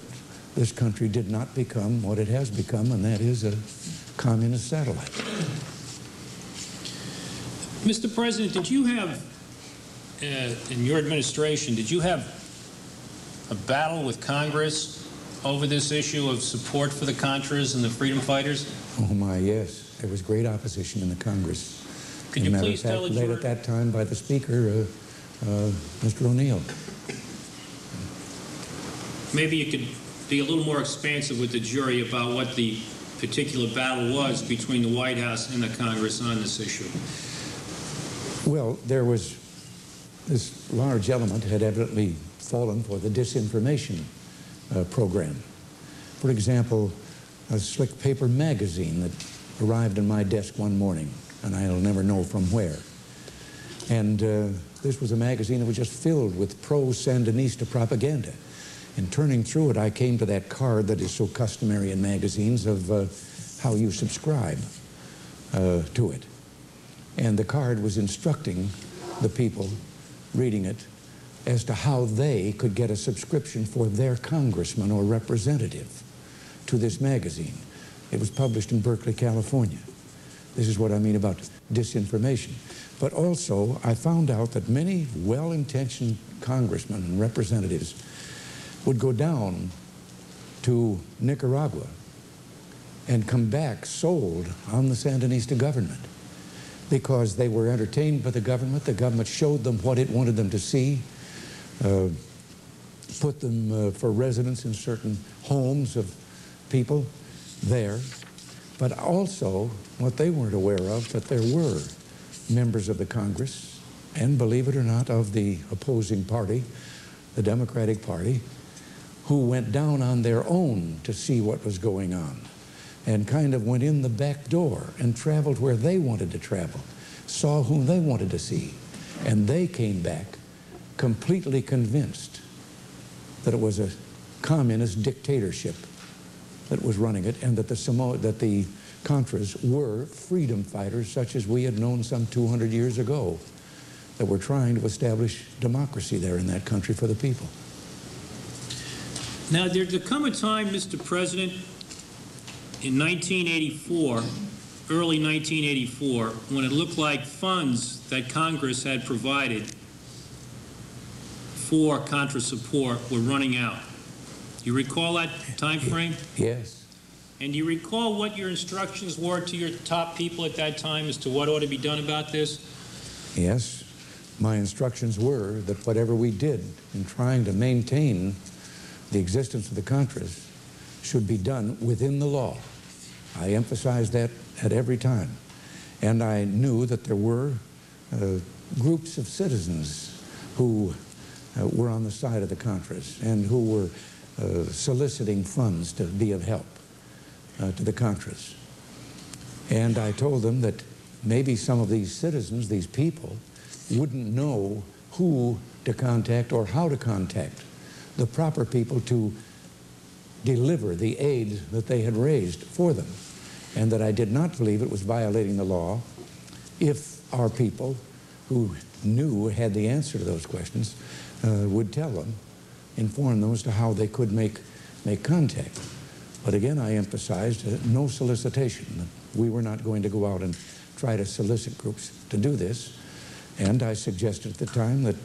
this country did not become what it has become, and that is a communist satellite. Mister President, did you have, uh, in your administration, did you have a battle with Congress over this issue of support for the Contras and the freedom fighters? Oh my, yes. There was great opposition in the Congress. Could you please tell us? Late at that time by the Speaker, uh, uh, Mister O'Neill. Maybe you could be a little more expansive with the jury about what the particular battle was between the White House and the Congress on this issue. Well, there was this large element had evidently fallen for the disinformation uh, program. For example, a slick paper magazine that arrived in my desk one morning, and I'll never know from where. And uh, this was a magazine that was just filled with pro-Sandinista propaganda. And turning through it, I came to that card that is so customary in magazines of uh, how you subscribe uh, to it. And the card was instructing the people reading it as to how they could get a subscription for their congressman or representative to this magazine. It was published in Berkeley, California. This is what I mean about disinformation. But also, I found out that many well-intentioned congressmen and representatives would go down to Nicaragua and come back sold on the Sandinista government because they were entertained by the government. The government showed them what it wanted them to see, uh, put them uh, for residence in certain homes of people there. But also, what they weren't aware of, that there were members of the Congress, and believe it or not, of the opposing party, the Democratic Party, who went down on their own to see what was going on, and kind of went in the back door and traveled where they wanted to travel, saw whom they wanted to see, and they came back completely convinced that it was a communist dictatorship that was running it, and that the Samo that the Contras were freedom fighters such as we had known some two hundred years ago, that were trying to establish democracy there in that country for the people. Now, there's to come a time, Mister President, in nineteen eighty-four, early nineteen eighty-four, when it looked like funds that Congress had provided for Contra support were running out. Do you recall that time frame? Yes. And do you recall what your instructions were to your top people at that time as to what ought to be done about this? Yes. My instructions were that whatever we did in trying to maintain the existence of the Contras should be done within the law. I emphasized that at every time. And I knew that there were uh, groups of citizens who uh, were on the side of the Contras and who were Uh, soliciting funds to be of help uh, to the Contras. And I told them that maybe some of these citizens, these people, wouldn't know who to contact or how to contact the proper people to deliver the aid that they had raised for them, and that I did not believe it was violating the law if our people, who knew had the answer to those questions, uh, would tell them, inform them as to how they could make, make contact. But again, I emphasized uh, no solicitation. We were not going to go out and try to solicit groups to do this. And I suggested at the time that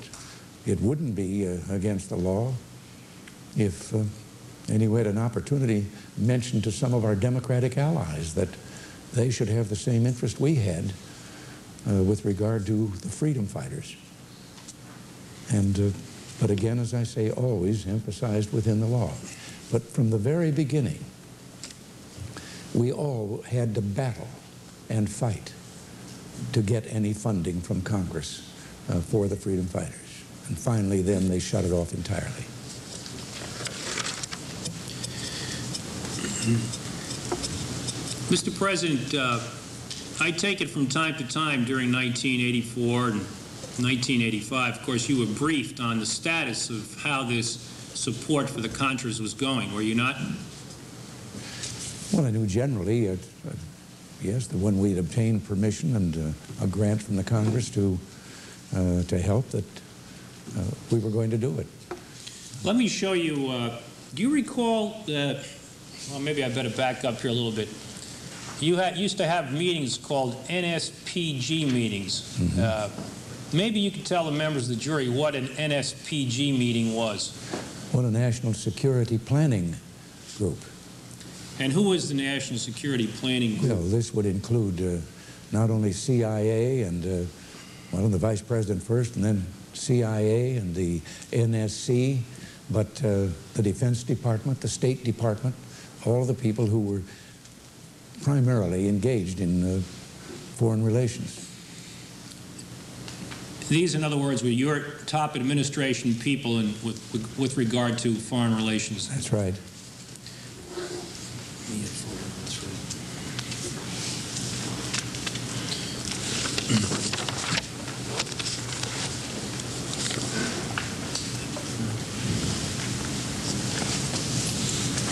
it wouldn't be uh, against the law if uh, anyway, an opportunity mentioned to some of our Democratic allies that they should have the same interest we had uh, with regard to the freedom fighters. And. Uh, But again, as I say, always emphasized within the law. But from the very beginning, we all had to battle and fight to get any funding from Congress uh, for the freedom fighters. And finally, then they shut it off entirely. Mister President, uh, I take it from time to time during nineteen eighty-four and nineteen eighty-five, of course, you were briefed on the status of how this support for the Contras was going, were you not? Well, I knew generally, uh, uh, yes, that when we had obtained permission and uh, a grant from the Congress to, uh, to help, that uh, we were going to do it. Let me show you, uh, do you recall, uh, well, maybe I better back up here a little bit. You had, used to have meetings called N S P G meetings. Mm-hmm. uh, Maybe you could tell the members of the jury what an N S P G meeting was. Well, a National Security Planning Group. And who is the National Security Planning Group? Well, this would include uh, not only C I A and, uh, well, the Vice President first, and then C I A and the N S C, but uh, the Defense Department, the State Department, all the people who were primarily engaged in uh, foreign relations. These, in other words, were your top administration people in, with, with, with regard to foreign relations. That's right.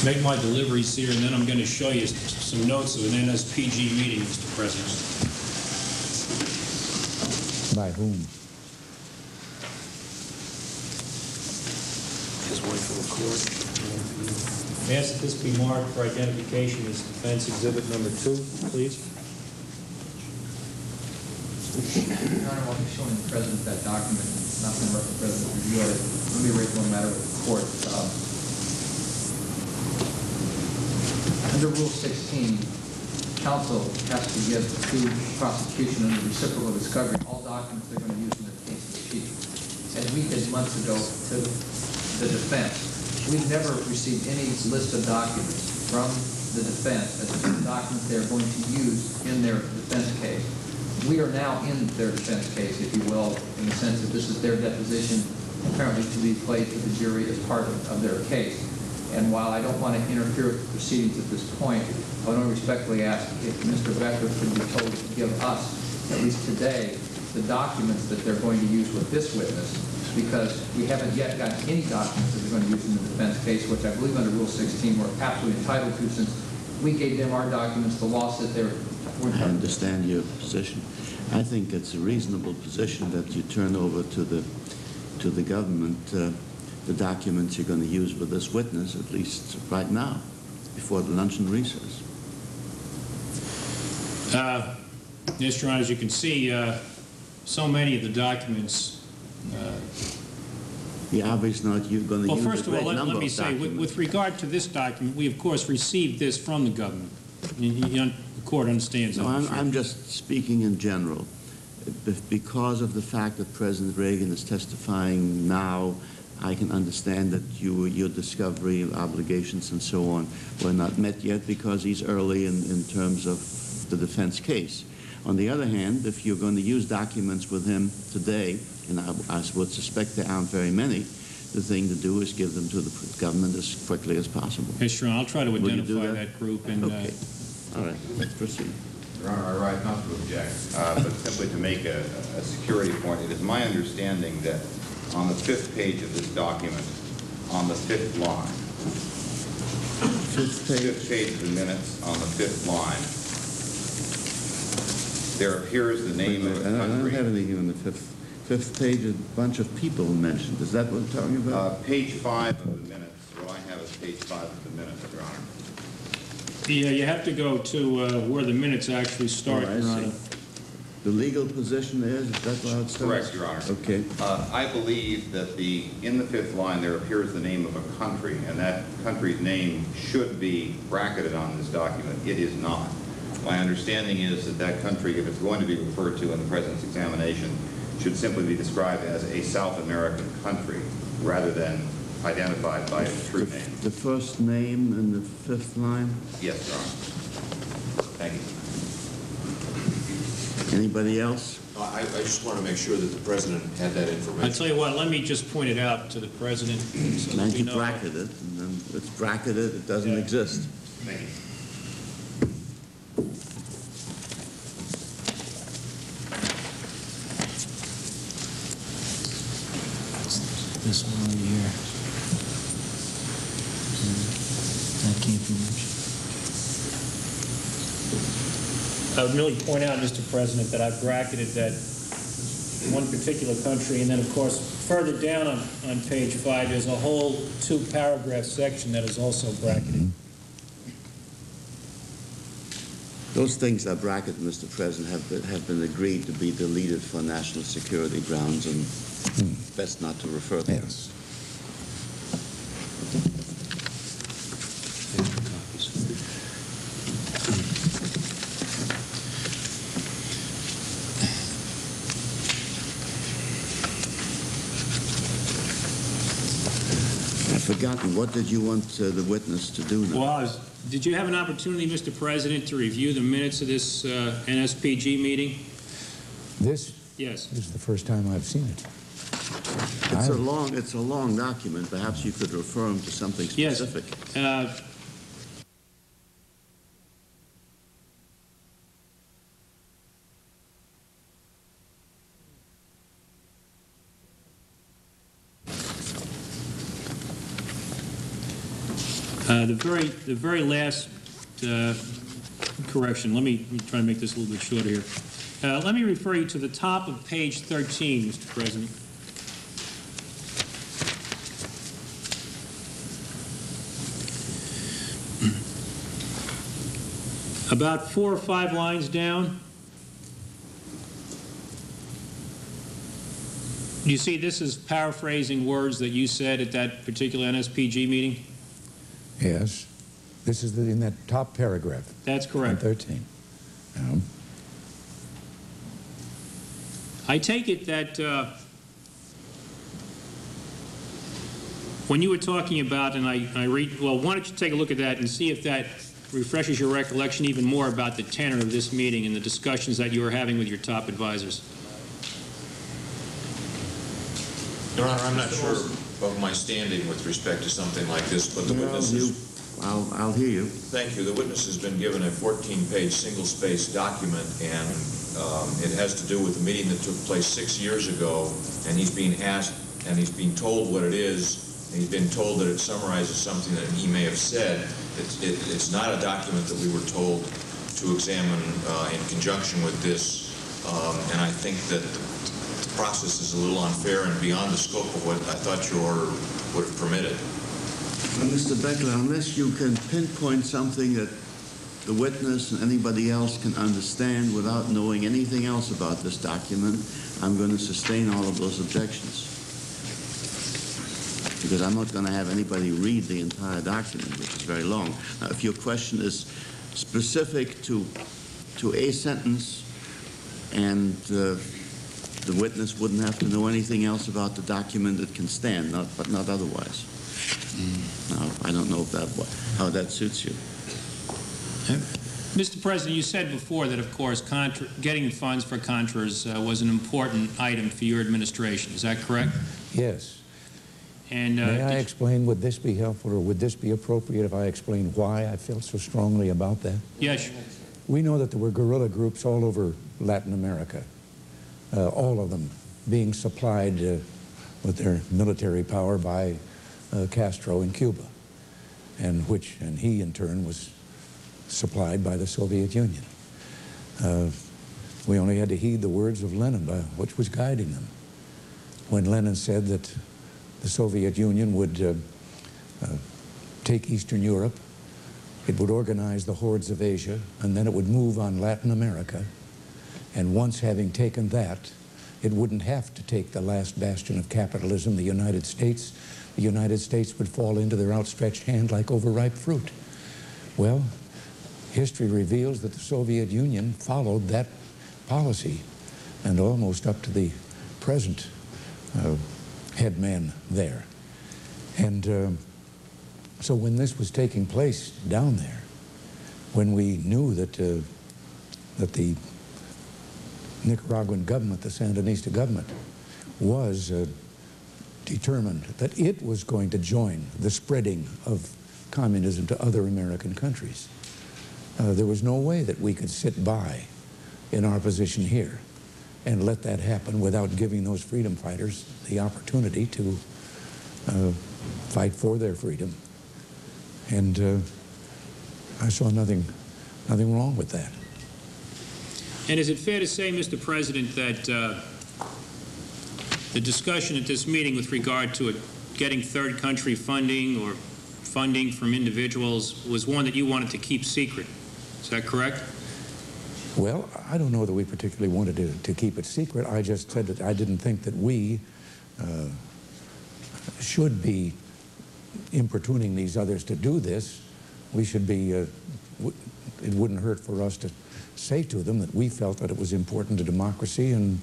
Make my deliveries here, and then I'm going to show you some notes of an N S P G meeting, Mister President. By whom? May I ask that this be marked for identification as Defense Exhibit Number Two, please? Your Honor, while you're showing the President that document, it's not going to work for the President to review it. Let me raise one matter with the Court. Uh, under Rule sixteen, counsel has to give to prosecution under reciprocal discovery all documents they're going to use in their case in chief. And we did months ago to the defense. We've never received any list of documents from the defense as the documents they're going to use in their defense case. We are now in their defense case, if you will, in the sense that this is their deposition, apparently to be played to the jury as part of, of their case. And while I don't want to interfere with the proceedings at this point, I would respectfully ask if Mister Beckler could be told to give us, at least today, the documents that they're going to use with this witness, because we haven't yet gotten any documents that they're going to use in the defense case, which I believe under Rule sixteen we're absolutely entitled to, since we gave them our documents, the law said they were. I understand your position. I think it's a reasonable position that you turn over to the to the government uh, the documents you're going to use with this witness, at least right now, before the luncheon recess. Uh, Mister Ron, as you can see, uh, so many of the documents. Uh, yeah, obviously not. You're going to. Well, use first of all, let, let me say, with, with regard to this document, we of course received this from the government. You, you, court understands. No, I'm, sure. I'm just speaking in general. Because of the fact that President Reagan is testifying now, I can understand that you, your discovery obligations and so on were not met yet because he's early in, in terms of the defense case. On the other hand, if you're going to use documents with him today, and I, I would suspect there aren't very many, the thing to do is give them to the government as quickly as possible. Hey, Sharon, I'll try to will identify that? that group and. Okay. Uh, All right, let's proceed. Your Honor, I rise not to object, uh, but simply to make a, a security point. It is my understanding that on the fifth page of this document, on the fifth line, fifth page, fifth page of the minutes, on the fifth line, there appears the name Wait, of the I don't, country. I don't have anything on the fifth. Fifth page, a bunch of people mentioned. Is that what we're talking about? Uh, page five of the minutes. What I have is page five of the minutes, Your Honor. Yeah, you have to go to uh, where the minutes actually start. Oh, Your Honor. The legal position is, is that how it starts? Correct, Your Honor. Okay. Uh, I believe that the in the fifth line there appears the name of a country, and that country's name should be bracketed on this document. It is not. My understanding is that that country, if it's going to be referred to in the President's examination, should simply be described as a South American country rather than identified by the true name. The first name in the fifth line? Yes, Your Honor. Thank you. Anybody else? Uh, I, I just want to make sure that the President had that information. I'll tell you what, let me just point it out to the President. So and you bracket it, and then it's bracketed, it doesn't yeah. exist. Thank you. This one over here. I would merely point out, Mister President, that I bracketed that one particular country, and then, of course, further down on, on page five, there's a whole two-paragraph section that is also bracketed. Mm-hmm. Those things that bracketed, Mister President, have been, have been agreed to be deleted for national security grounds, and mm. best not to refer to them. Yes. What did you want uh, the witness to do now? Well, I was, did you have an opportunity, Mister President, to review the minutes of this uh, N S P G meeting? This? Yes. This is the first time I've seen it. It's a long, it's a long document. Perhaps you could refer him to something specific. Yes. Uh, Uh, the very, the very last uh, correction. Let me, let me try to make this a little bit shorter here. Uh, let me refer you to the top of page thirteen, Mister President. About four or five lines down. You see, this is paraphrasing words that you said at that particular N S P G meeting. Yes. This is the, in that top paragraph. That's correct. thirteen. Um, I take it that uh, when you were talking about, and I, I read, well, why don't you take a look at that and see if that refreshes your recollection even more about the tenor of this meeting and the discussions that you were having with your top advisors. Your Honor, I'm not sure of my standing with respect to something like this, but the no, witnesses... I'll, I'll hear you. Thank you. The witness has been given a fourteen page single-space document, and um, it has to do with a meeting that took place six years ago, and he's being asked, and he's being told what it is, and he's been told that it summarizes something that he may have said. It's, it, it's not a document that we were told to examine uh, in conjunction with this, um, and I think that the, the process is a little unfair and beyond the scope of what I thought your order would have permitted. Well, Mister Beckler, unless you can pinpoint something that the witness and anybody else can understand without knowing anything else about this document, I'm going to sustain all of those objections. Because I'm not going to have anybody read the entire document, which is very long. Now, if your question is specific to, to a sentence and uh, the witness wouldn't have to know anything else about the document, it can stand, not, but not otherwise. Mm. No, I don't know if that, how that suits you. Okay. Mister President, you said before that, of course, contra getting funds for Contras uh, was an important item for your administration. Is that correct? Yes. And, uh, May I explain, would this be helpful or would this be appropriate if I explain why I felt so strongly about that? Yes. We know that there were guerrilla groups all over Latin America, uh, all of them being supplied uh, with their military power by Uh, Castro in Cuba, and which, and he in turn was supplied by the Soviet Union. Uh, we only had to heed the words of Lenin, by, which was guiding them. When Lenin said that the Soviet Union would uh, uh, take Eastern Europe, it would organize the hordes of Asia, and then it would move on Latin America, and once having taken that, it wouldn't have to take the last bastion of capitalism, the United States. The United States would fall into their outstretched hand like overripe fruit. Well, history reveals that the Soviet Union followed that policy, and almost up to the present uh, head man there. And uh, so when this was taking place down there, when we knew that, uh, that the Nicaraguan government, the Sandinista government, was uh, determined that it was going to join the spreading of communism to other American countries. Uh, there was no way that we could sit by in our position here and let that happen without giving those freedom fighters the opportunity to uh, fight for their freedom. And uh, I saw nothing, nothing wrong with that. And is it fair to say, Mister President, that uh the discussion at this meeting with regard to it, getting third country funding or funding from individuals was one that you wanted to keep secret. Is that correct? Well, I don't know that we particularly wanted to, to keep it secret. I just said that I didn't think that we uh, should be importuning these others to do this. We should be, uh, w it wouldn't hurt for us to say to them that we felt that it was important to democracy, and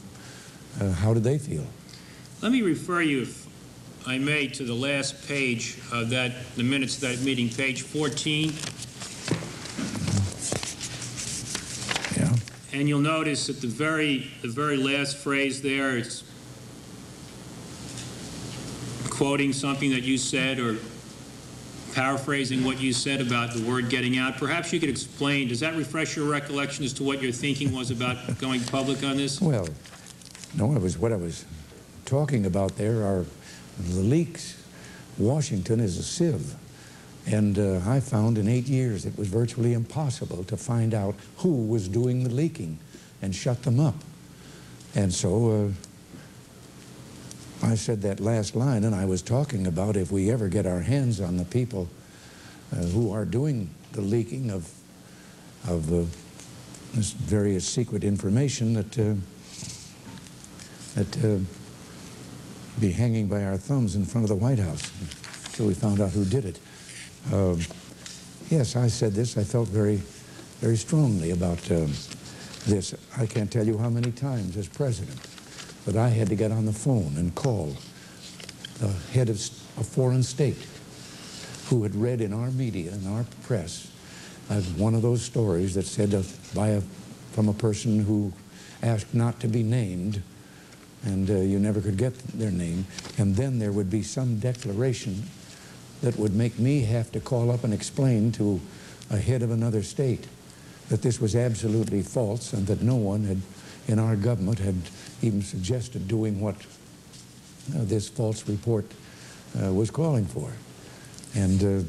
uh, how did they feel? Let me refer you, if I may, to the last page of that, the minutes of that meeting, page fourteen. Yeah. And you'll notice at the very, the very last phrase there, it's quoting something that you said or paraphrasing what you said about the word getting out. Perhaps you could explain, does that refresh your recollection as to what your thinking was about going public on this? Well, no, it was what I was talking about. There are the leaks. Washington is a sieve, and uh, I found in eight years it was virtually impossible to find out who was doing the leaking and shut them up. And so uh, I said that last line, and I was talking about if we ever get our hands on the people uh, who are doing the leaking of, of uh, this various secret information, that uh, that uh, be hanging by our thumbs in front of the White House until we found out who did it. Uh, Yes, I said this. I felt very, very strongly about um, this. I can't tell you how many times as president that I had to get on the phone and call the head of a foreign state who had read in our media and our press one of those stories that said of, by a, from a person who asked not to be named, and uh, you never could get their name, and then there would be some declaration that would make me have to call up and explain to a head of another state that this was absolutely false and that no one had, in our government, had even suggested doing what uh, this false report uh, was calling for. And uh,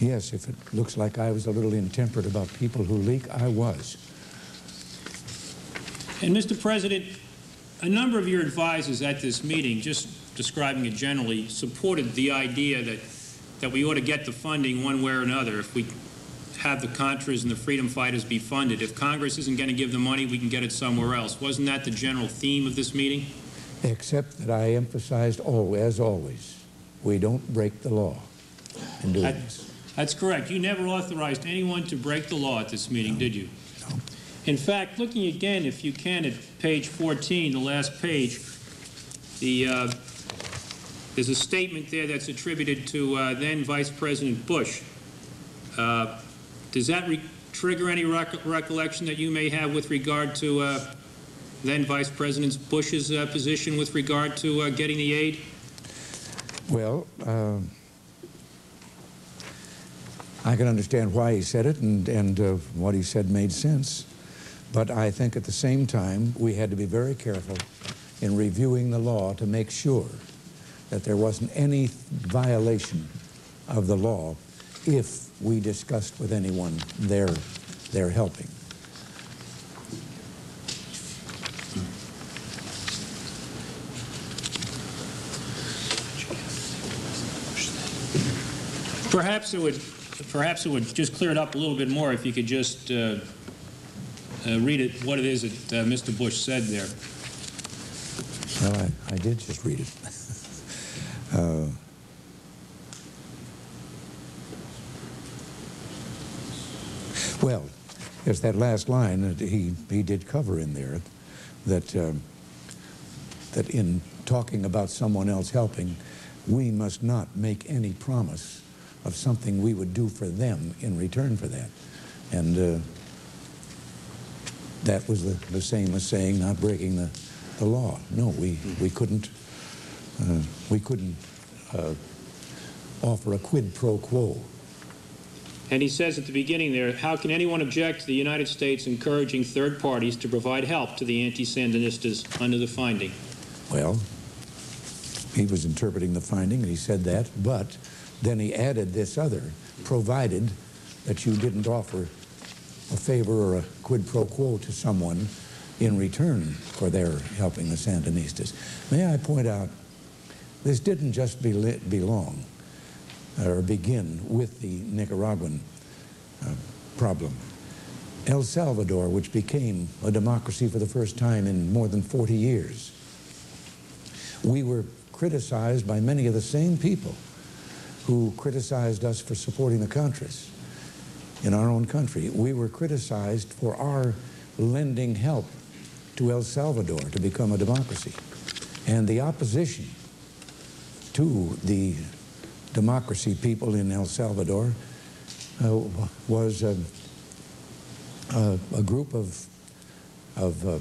yes, if it looks like I was a little intemperate about people who leak, I was. And Mister President, a number of your advisors at this meeting, just describing it generally, supported the idea that, that we ought to get the funding one way or another. If we have the Contras and the freedom fighters be funded, if Congress isn't going to give the money, we can get it somewhere else. Wasn't that the general theme of this meeting? Except that I emphasized, oh, as always, we don't break the law in doing this. That's correct. You never authorized anyone to break the law at this meeting, no, did you? No. In fact, looking again, if you can, at page fourteen, the last page, the, uh, there's a statement there that's attributed to uh, then Vice President Bush. Uh, does that re trigger any rec recollection that you may have with regard to uh, then Vice President Bush's uh, position with regard to uh, getting the aid? Well, Uh... I can understand why he said it, and, and uh, what he said made sense. But I think at the same time, we had to be very careful in reviewing the law to make sure that there wasn't any violation of the law if we discussed with anyone their, their helping. Perhaps it would... Perhaps it would just clear it up a little bit more if you could just uh, uh, read it, what it is that uh, Mister Bush said there. Well, I, I did just read it. uh, well, there's that last line that he, he did cover in there, that, um, that in talking about someone else helping, we must not make any promise of something we would do for them in return for that. And uh, that was the, the same as saying not breaking the, the law. No, we, we couldn't, uh, we couldn't uh, offer a quid pro quo. And he says at the beginning there, how can anyone object to the United States encouraging third parties to provide help to the anti-Sandinistas under the finding? Well, he was interpreting the finding and he said that, but then he added this other, provided that you didn't offer a favor or a quid pro quo to someone in return for their helping the Sandinistas. May I point out, this didn't just be belong or begin with the Nicaraguan uh, problem. El Salvador, which became a democracy for the first time in more than forty years, we were criticized by many of the same people who criticized us for supporting the Contras in our own country. We were criticized for our lending help to El Salvador to become a democracy. And the opposition to the democracy people in El Salvador uh, was a, a, a group of, of uh,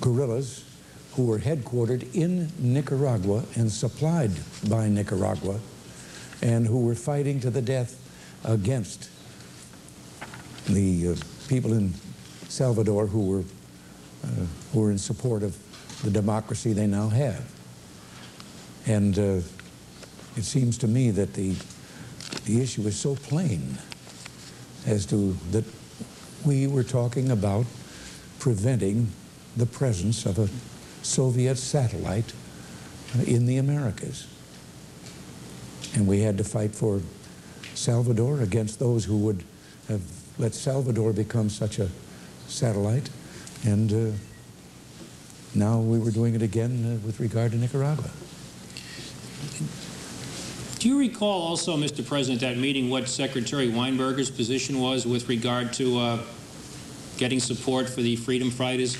guerrillas who were headquartered in Nicaragua and supplied by Nicaragua, and who were fighting to the death against the uh, people in Salvador who were, uh, who were in support of the democracy they now have. And uh, it seems to me that the, the issue is so plain as to that we were talking about preventing the presence of a Soviet satellite in the Americas. And we had to fight for Salvador against those who would have let Salvador become such a satellite. And uh, now we were doing it again uh, with regard to Nicaragua. Do you recall also, Mister President, that meeting, what Secretary Weinberger's position was with regard to uh, getting support for the Freedom Fighters?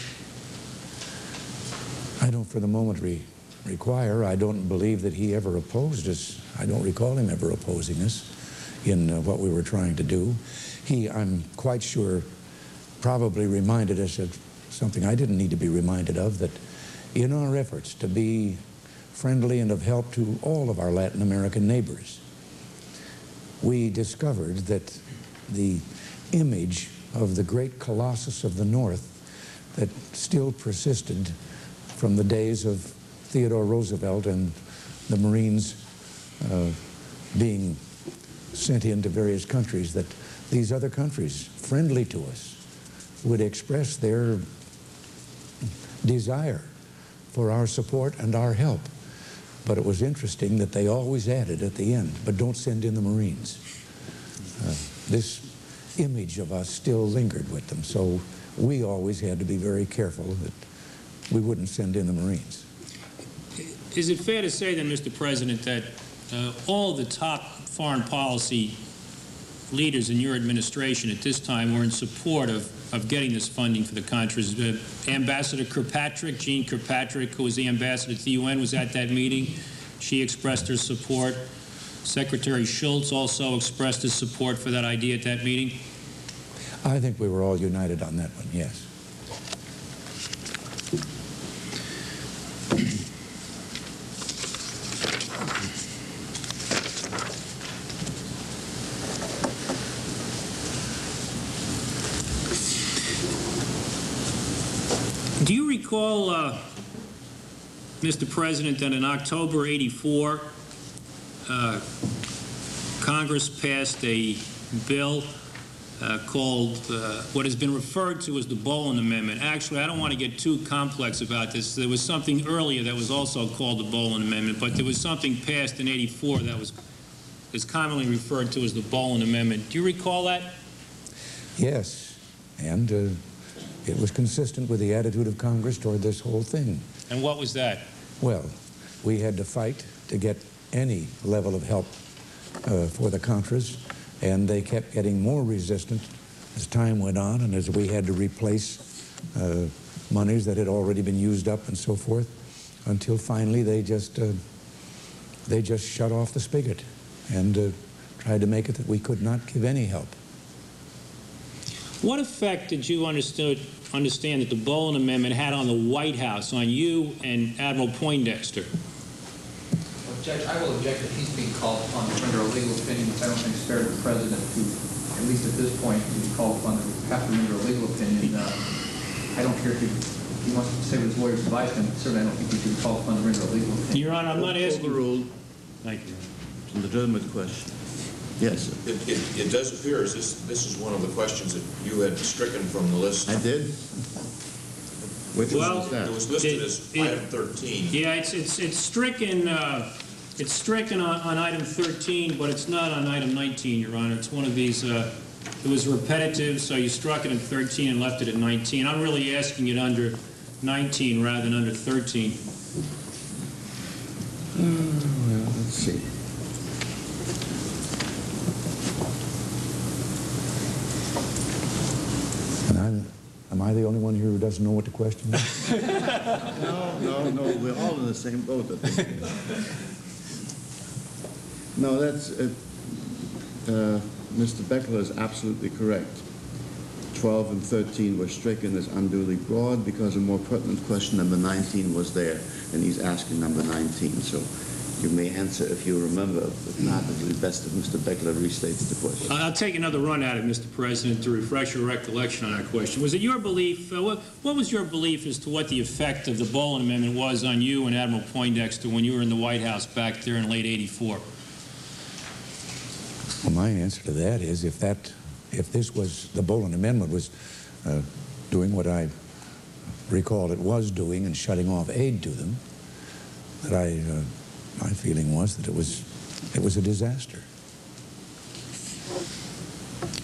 I don't for the moment re require. I don't believe that he ever opposed us. I don't recall him ever opposing us in uh, what we were trying to do. He, I'm quite sure, probably reminded us of something I didn't need to be reminded of, that in our efforts to be friendly and of help to all of our Latin American neighbors, we discovered that the image of the great colossus of the North that still persisted from the days of Theodore Roosevelt and the Marines uh, being sent into various countries, that these other countries friendly to us would express their desire for our support and our help. But it was interesting that they always added at the end, but don't send in the Marines. Uh, this image of us still lingered with them, so we always had to be very careful that we wouldn't send in the Marines. Is it fair to say then, Mister President, that uh, all the top foreign policy leaders in your administration at this time were in support of, of getting this funding for the Contras? Uh, Ambassador Kirkpatrick, Jeane Kirkpatrick, who was the ambassador to the U N, was at that meeting. She expressed her support. Secretary Shultz also expressed his support for that idea at that meeting. I think we were all united on that one, yes. Do you recall, uh, Mister President, that in October eighty-four, uh, Congress passed a bill uh, called uh, what has been referred to as the Boland Amendment? Actually, I don't want to get too complex about this. There was something earlier that was also called the Boland Amendment, but there was something passed in eighty-four that was is commonly referred to as the Boland Amendment. Do you recall that? Yes, and uh it was consistent with the attitude of Congress toward this whole thing. And what was that? Well, we had to fight to get any level of help uh, for the Contras, and they kept getting more resistant as time went on and as we had to replace uh, monies that had already been used up and so forth, until finally they just, uh, they just shut off the spigot and uh, tried to make it that we could not give any help. What effect did you understood, understand that the Boland Amendment had on the White House, on you and Admiral Poindexter? Well, Judge, I will object that he's being called upon to render a legal opinion, which I don't think is fair to the President, who, at least at this point, is called upon to have to render a legal opinion. Uh, I don't care if he, he wants to say what his lawyers advised him, but certainly I don't think he should be called upon to render a legal opinion. Your Honor, I'm not asking... Overruled. Thank you. It's an adjournment question. Yes. It, it, it does appear as this, this is one of the questions that you had stricken from the list. I did. Which well, was that? It was listed it, as it, item thirteen. Yeah, it's it's it's stricken. Uh, it's stricken on, on item thirteen, but it's not on item nineteen, Your Honor. It's one of these. Uh, it was repetitive, so you struck it in thirteen and left it at nineteen. I'm really asking it under nineteen rather than under thirteen. Uh, well, let's see. Am I the only one here who doesn't know what the question is? no, no, no. We're all in the same boat. I think. No, that's it. Uh, Mister Beckler is absolutely correct. Twelve and thirteen were stricken as unduly broad because a more pertinent question, number nineteen, was there, and he's asking number nineteen. So you may answer if you remember, but not at the best if Mister Beckler restates the question. I'll take another run at it, Mister President, to refresh your recollection on our question. Was it your belief, uh, what, what was your belief as to what the effect of the Boland Amendment was on you and Admiral Poindexter when you were in the White House back there in late eighty-four? Well, my answer to that is if that, if this was, the Boland Amendment was uh, doing what I recall it was doing and shutting off aid to them, that I... Uh, my feeling was that it was, it was a disaster.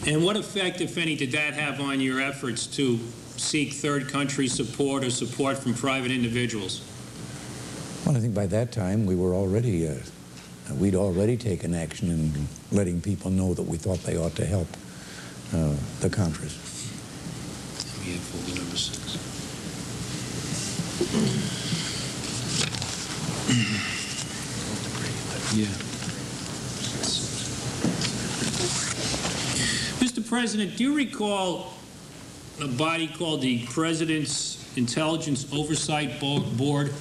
And what effect, if any, did that have on your efforts to seek third country support or support from private individuals? Well, I think by that time we were already uh, Uh, we'd already taken action in letting people know that we thought they ought to help uh, the Contras. And we had folder number six. Yeah. Mister President, do you recall a body called the President's Intelligence Oversight Board?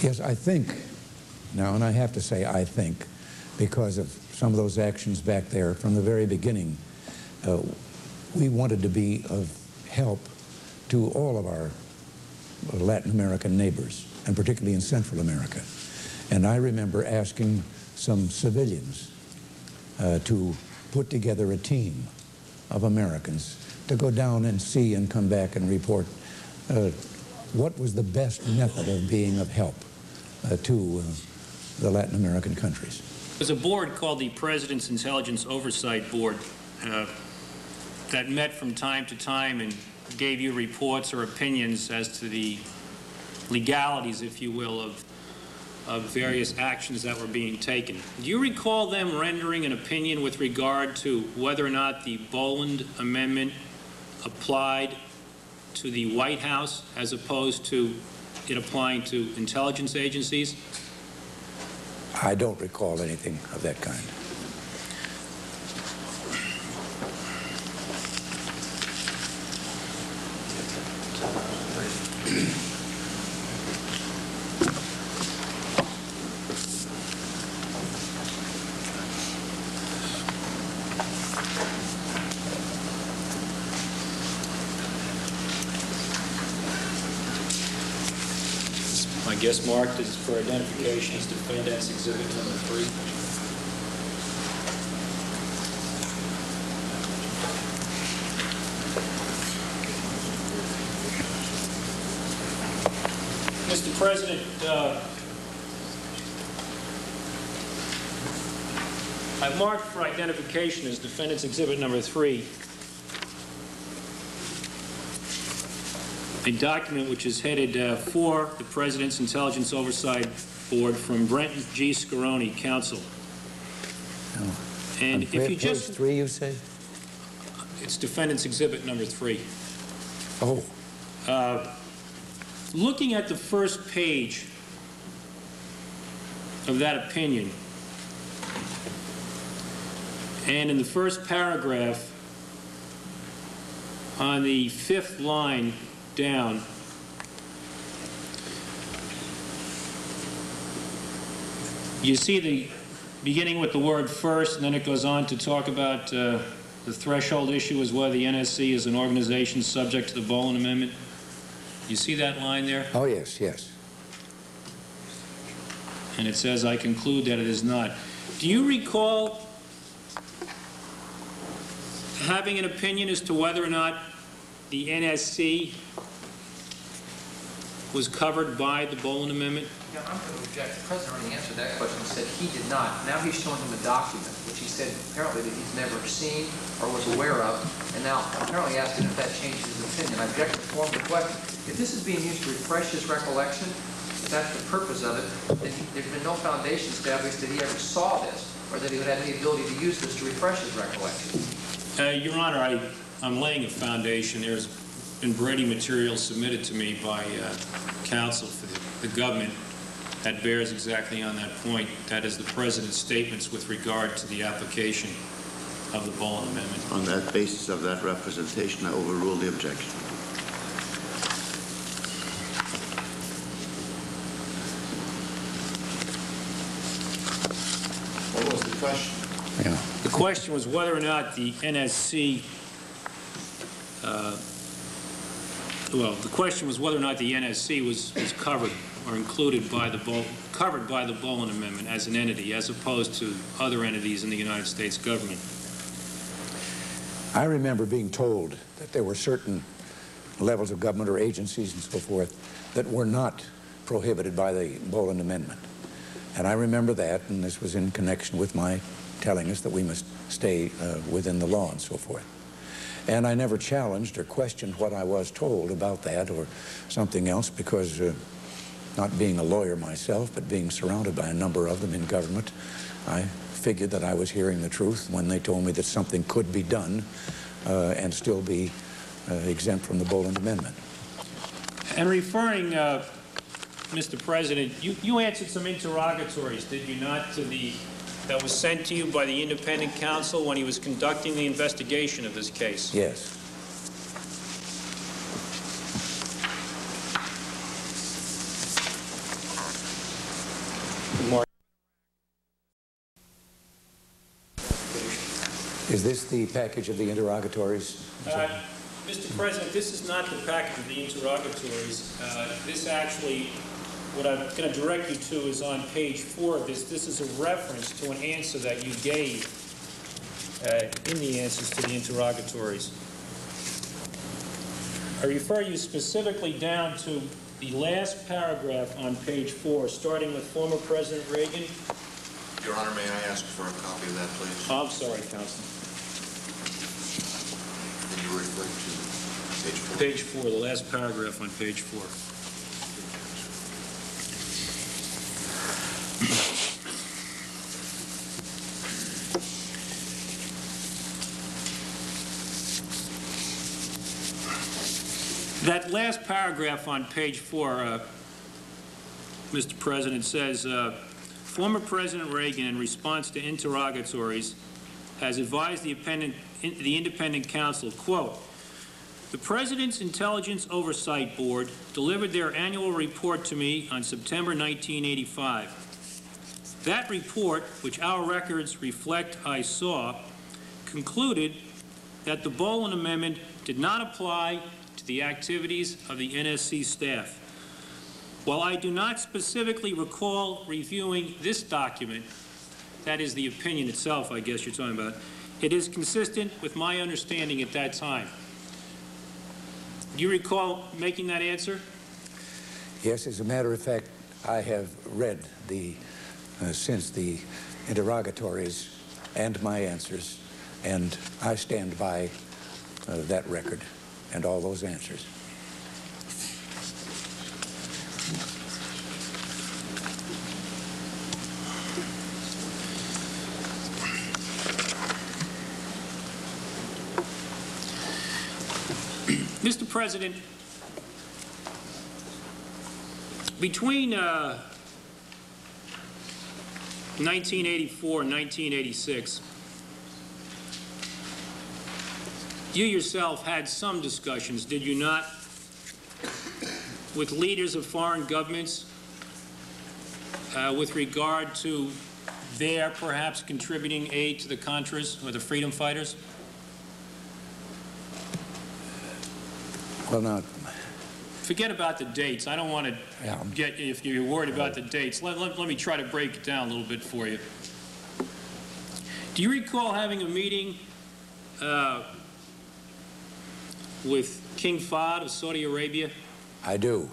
Yes, I think, now, and I have to say I think, because of some of those actions back there from the very beginning, uh, we wanted to be of help to all of our Latin American neighbors, and particularly in Central America. And I remember asking some civilians uh, to put together a team of Americans to go down and see and come back and report uh, what was the best method of being of help uh, to uh, the Latin American countries. There's a board called the President's Intelligence Oversight Board uh, that met from time to time and gave you reports or opinions as to the legalities, if you will, of of various actions that were being taken. Do you recall them rendering an opinion with regard to whether or not the Boland Amendment applied to the White House as opposed to it applying to intelligence agencies? I don't recall anything of that kind. Yes, Mark, this is for identification. It's Defendant's Exhibit Number Three. Mister President, uh, I marked for identification as Defendant's Exhibit Number Three a document which is headed uh, for the President's Intelligence Oversight Board from Brenton G. Scaroni, counsel. Oh. And if you just three, you say? It's Defendant's Exhibit Number Three. Oh. Uh, looking at the first page of that opinion, and in the first paragraph, on the fifth line down, you see the beginning with the word "first," and then it goes on to talk about uh, the threshold issue is whether the N S C is an organization subject to the Boland Amendment. You see that line there? Oh, yes, yes. And it says, "I conclude that it is not." Do you recall having an opinion as to whether or not the N S C was covered by the Boland Amendment? Yeah, I'm going to object. The President already answered that question and said he did not. Now he's showing him a document, which he said apparently that he's never seen or was aware of, and now apparently asking if that changes his opinion. I object to the form of the question. If this is being used to refresh his recollection, if that's the purpose of it, then there's been no foundation established that he ever saw this or that he would have any ability to use this to refresh his recollection. Uh, Your Honor, I... I'm laying a foundation. There's been Brady material submitted to me by uh, counsel for the, the government that bears exactly on that point. That is the President's statements with regard to the application of the Boland Amendment. On that basis of that representation, I overrule the objection. What was the question? Yeah. The question was whether or not the N S C Uh, well, the question was whether or not the N S C was, was covered or included by the Bo covered by the Boland Amendment as an entity, as opposed to other entities in the United States government. I remember being told that there were certain levels of government or agencies and so forth that were not prohibited by the Boland Amendment. And I remember that, and this was in connection with my telling us that we must stay uh, within the law and so forth. And I never challenged or questioned what I was told about that or something else, because uh, Not being a lawyer myself, but being surrounded by a number of them in government, I figured that I was hearing the truth when they told me that something could be done uh, and still be uh, exempt from the Boland Amendment. And referring, uh, Mister President, you, you answered some interrogatories, did you not, to the, that was sent to you by the independent counsel when he was conducting the investigation of this case? Yes. Is this the package of the interrogatories? Uh, Mister President, this is not the package of the interrogatories. Uh, this actually, what I'm going to direct you to is on page four of this. This is a reference to an answer that you gave uh, in the answers to the interrogatories. I refer you specifically down to the last paragraph on page four, starting with former President Reagan. Your Honor, may I ask for a copy of that, please? Oh, I'm sorry, Counsel. To page four. Page four, the last paragraph on page four. That last paragraph on page four, uh, Mister President, says, uh, former President Reagan, in response to interrogatories, has advised the appendant the independent counsel, quote, the President's Intelligence Oversight Board delivered their annual report to me on September nineteen eighty-five. That report, which our records reflect I saw, concluded that the Boland Amendment did not apply to the activities of the N S C staff. While I do not specifically recall reviewing this document, that is the opinion itself, I guess you're talking about, it is consistent with my understanding at that time. Do you recall making that answer? Yes, as a matter of fact, I have read the, uh, since the interrogatories and my answers, and I stand by uh, that record and all those answers. Mister President, between uh, nineteen eighty-four and nineteen eighty-six, you yourself had some discussions, did you not, with leaders of foreign governments uh, with regard to their perhaps contributing aid to the Contras or the freedom fighters? Well, now, forget about the dates. I don't want to yeah. get, if you're worried about the dates, let, let, let me try to break it down a little bit for you. Do you recall having a meeting uh, with King Fahd of Saudi Arabia? I do.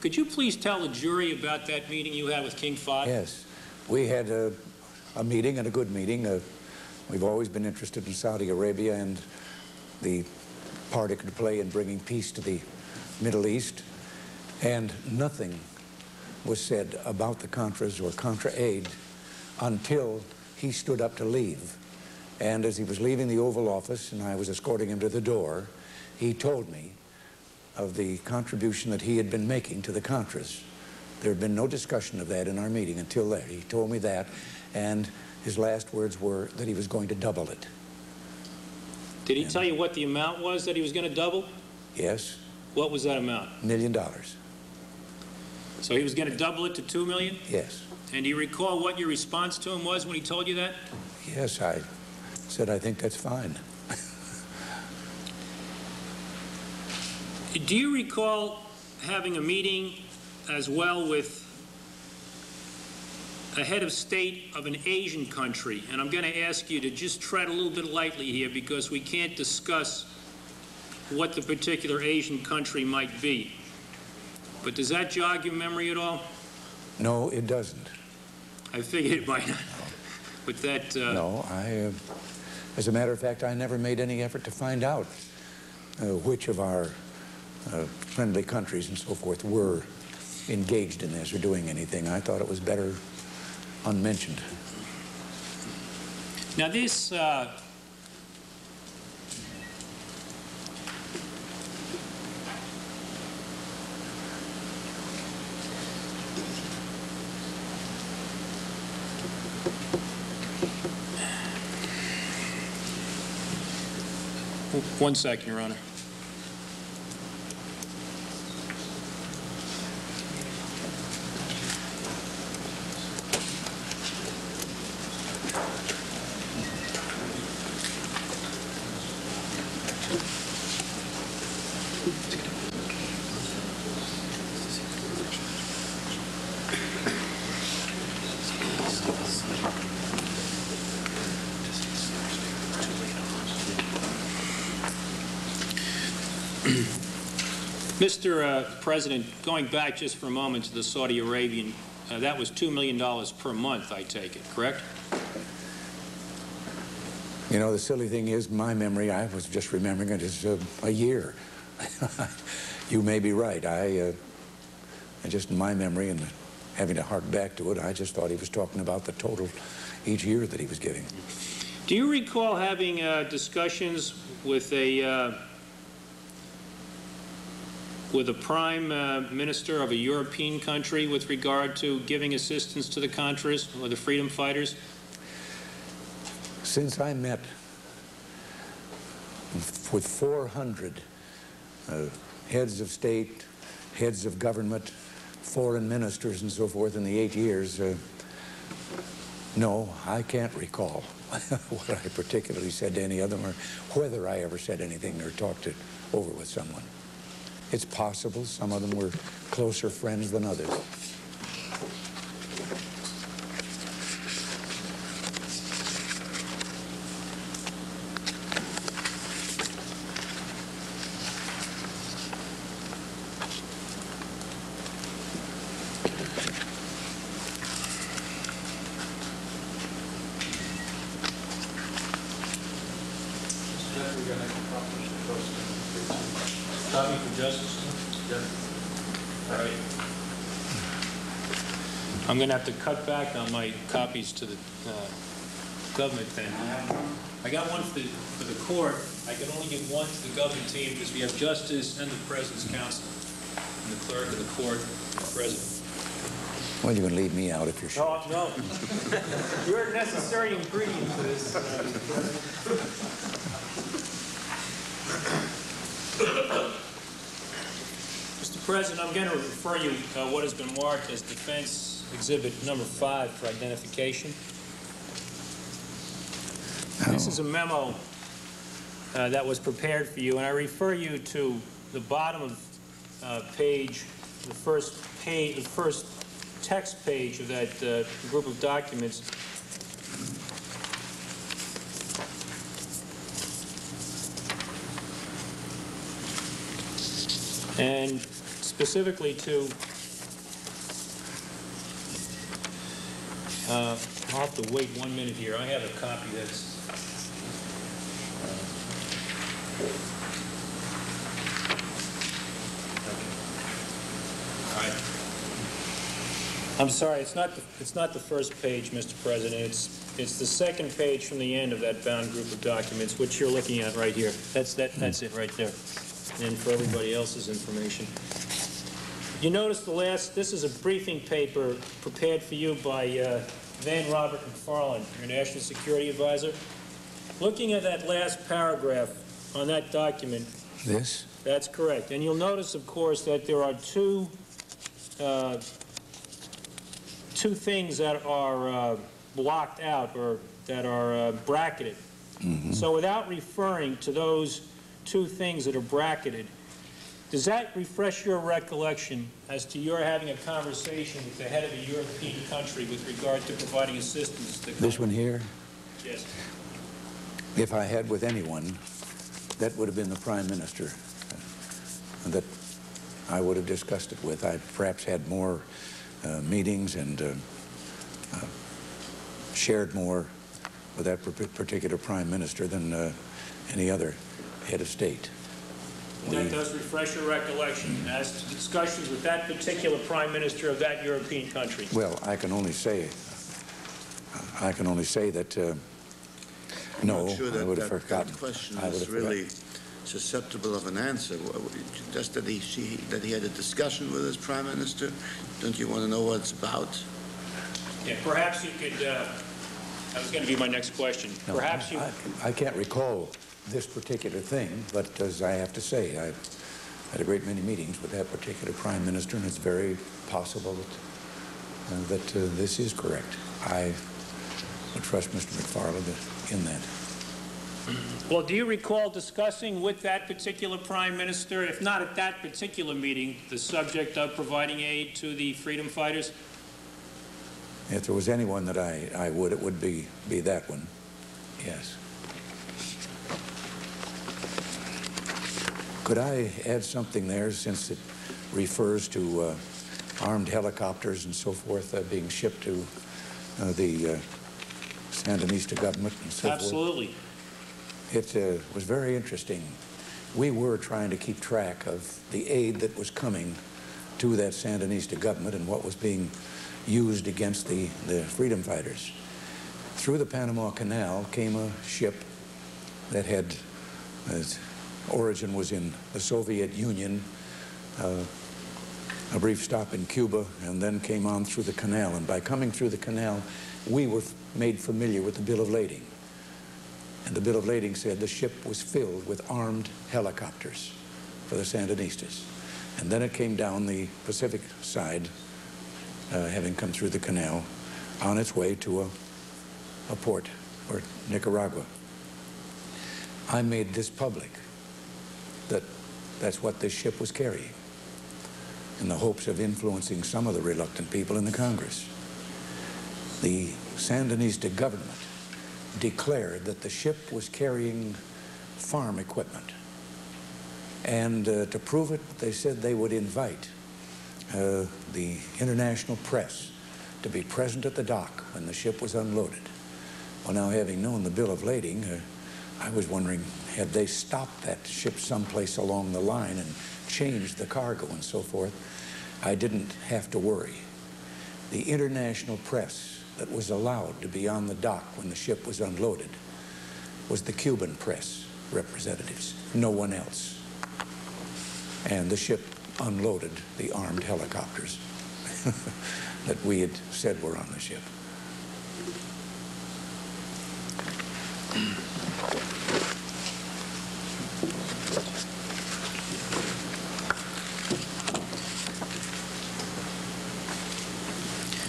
Could you please tell the jury about that meeting you had with King Fahd? Yes. We had a, a meeting, and a good meeting. Uh, we've always been interested in Saudi Arabia and the part it could play in bringing peace to the Middle East, and nothing was said about the Contras or Contra aid until he stood up to leave. And as he was leaving the Oval Office and I was escorting him to the door, he told me of the contribution that he had been making to the Contras. There had been no discussion of that in our meeting until then. He told me that, and his last words were that he was going to double it. Did he tell you what the amount was that he was going to double? Yes. What was that amount? A million dollars. So he was going to double it to two million? Yes. And do you recall what your response to him was when he told you that? Yes, I said, I think that's fine. Do you recall having a meeting as well with a head of state of an Asian country? And I'm going to ask you to just tread a little bit lightly here, because we can't discuss what the particular Asian country might be. But does that jog your memory at all? No, it doesn't. I figured it might not. With that. Uh, no, I. Uh, as a matter of fact, I never made any effort to find out uh, which of our uh, friendly countries and so forth were engaged in this or doing anything. I thought it was better unmentioned. Now this, uh, one second, Your Honor. Mister Uh, President, going back just for a moment to the Saudi Arabian, uh, that was two million dollars per month, I take it, correct? You know, the silly thing is, my memory, I was just remembering it, is uh, a year. You may be right. I, uh, I just, in my memory, and having to hark back to it, I just thought he was talking about the total each year that he was giving. Do you recall having uh, discussions with a... Uh, with a prime uh, minister of a European country with regard to giving assistance to the Contras or the freedom fighters? Since I met with four hundred uh, heads of state, heads of government, foreign ministers and so forth in the eight years, uh, no, I can't recall what I particularly said to any of them or whether I ever said anything or talked it over with someone. It's possible some of them were closer friends than others. I'm going to have to cut back on my copies to the uh, government then. I got one for the, for the court. I can only give one to the government team because we have Justice and the President's Counsel and the clerk of the court, the President. Well, you're going to leave me out if you're sure. No, no. You're a necessary ingredient for this. Uh, Mister President, I'm going to refer you to uh, what has been marked as defense Exhibit number five for identification. Oh. This is a memo uh, that was prepared for you, and I refer you to the bottom of uh, page, the first page, the first text page of that uh, group of documents. And specifically to Uh, I'll have to wait one minute here. I have a copy that's... Uh, okay. All right. I'm sorry, it's not, the, it's not the first page, Mister President. It's, it's the second page from the end of that bound group of documents, which you're looking at right here. That's, that, that's it right there. And for everybody else's information. You notice the last, this is a briefing paper prepared for you by uh, Van Robert McFarlane, your National Security Advisor. Looking at that last paragraph on that document. This? That's correct. And you'll notice, of course, that there are two, uh, two things that are uh, blocked out or that are uh, bracketed. Mm-hmm. So without referring to those two things that are bracketed, does that refresh your recollection as to your having a conversation with the head of a European country with regard to providing assistance? To this one here? Yes. If I had with anyone, that would have been the Prime Minister uh, that I would have discussed it with. I perhaps had more uh, meetings and uh, uh, shared more with that particular Prime Minister than uh, any other head of state. that does refresh your recollection as to discussions with that particular prime minister of that European country. Well, I can only say, I can only say that, uh, I'm no, not sure that I would have that, forgotten. That question I is really forgotten. Susceptible of an answer. Just that he, she, that he had a discussion with his prime minister. Don't you want to know what it's about? Yeah, perhaps you could, uh, that was going to be my next question. No, perhaps you... I, I can't recall this particular thing, but as I have to say, I've had a great many meetings with that particular prime minister, and it's very possible that, uh, that uh, this is correct. I would trust Mister McFarlane in that. Well, do you recall discussing with that particular prime minister, if not at that particular meeting, the subject of providing aid to the freedom fighters? If there was anyone that I, I would, it would be, be that one, yes. Could I add something there, since it refers to uh, armed helicopters and so forth uh, being shipped to uh, the uh, Sandinista government and so Absolutely. forth? Absolutely. It uh, was very interesting. We were trying to keep track of the aid that was coming to that Sandinista government and what was being used against the, the freedom fighters. Through the Panama Canal came a ship that had, its origin was in the Soviet Union, uh, a brief stop in Cuba, and then came on through the canal. And by coming through the canal, we were made familiar with the Bill of Lading. And the Bill of Lading said the ship was filled with armed helicopters for the Sandinistas. And then it came down the Pacific side, Uh, having come through the canal, on its way to a, a port, or Nicaragua. I made this public, that that's what this ship was carrying, in the hopes of influencing some of the reluctant people in the Congress. The Sandinista government declared that the ship was carrying farm equipment. And uh, to prove it, they said they would invite Uh, the international press to be present at the dock when the ship was unloaded. Well, now, having known the Bill of Lading, uh, I was wondering, had they stopped that ship someplace along the line and changed the cargo and so forth, I didn't have to worry. The international press that was allowed to be on the dock when the ship was unloaded was the Cuban press representatives, no one else. And the ship unloaded the armed helicopters that we had said were on the ship.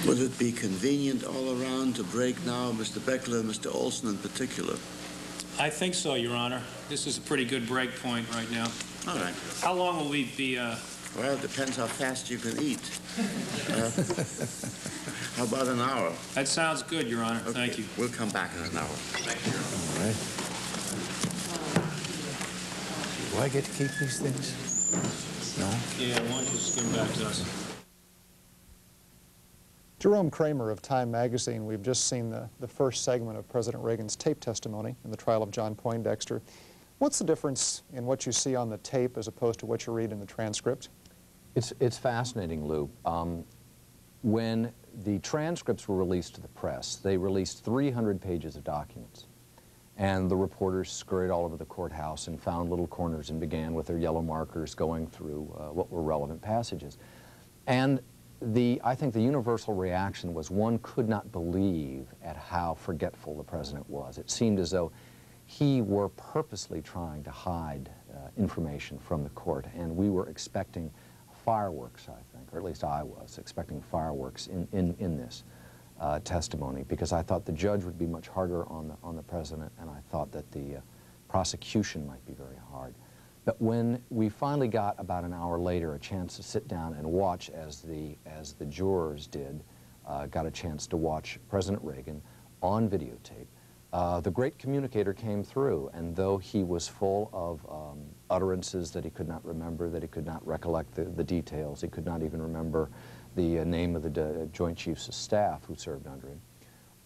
Would it be convenient all around to break now, Mister Beckler, Mister Olson in particular? I think so, Your Honor. This is a pretty good break point right now. All right. How long will we be... Uh, Well, it depends how fast you can eat. Uh, how about an hour? That sounds good, Your Honor. Okay. Thank you. We'll come back in an hour. Thank you. All right. Do I get to keep these things? No? Yeah, why don't you just give them back to us? Jerome Cramer of Time magazine, we've just seen the, the first segment of President Reagan's tape testimony in the trial of John Poindexter. What's the difference in what you see on the tape as opposed to what you read in the transcript? It's, it's fascinating, Lou. Um, when the transcripts were released to the press, they released three hundred pages of documents. And the reporters scurried all over the courthouse and found little corners and began with their yellow markers going through uh, what were relevant passages. And the, I think the universal reaction was one could not believe at how forgetful the president was. It seemed as though he were purposely trying to hide uh, information from the court, and we were expecting fireworks, I think, or at least I was expecting fireworks in, in, in this uh, testimony, because I thought the judge would be much harder on the, on the president, and I thought that the uh, prosecution might be very hard. But when we finally got, about an hour later, a chance to sit down and watch as the, as the jurors did, uh, got a chance to watch President Reagan on videotape, Uh, the great communicator came through, and though he was full of um, utterances that he could not remember, that he could not recollect the, the details, he could not even remember the uh, name of the uh, Joint Chiefs of Staff who served under him,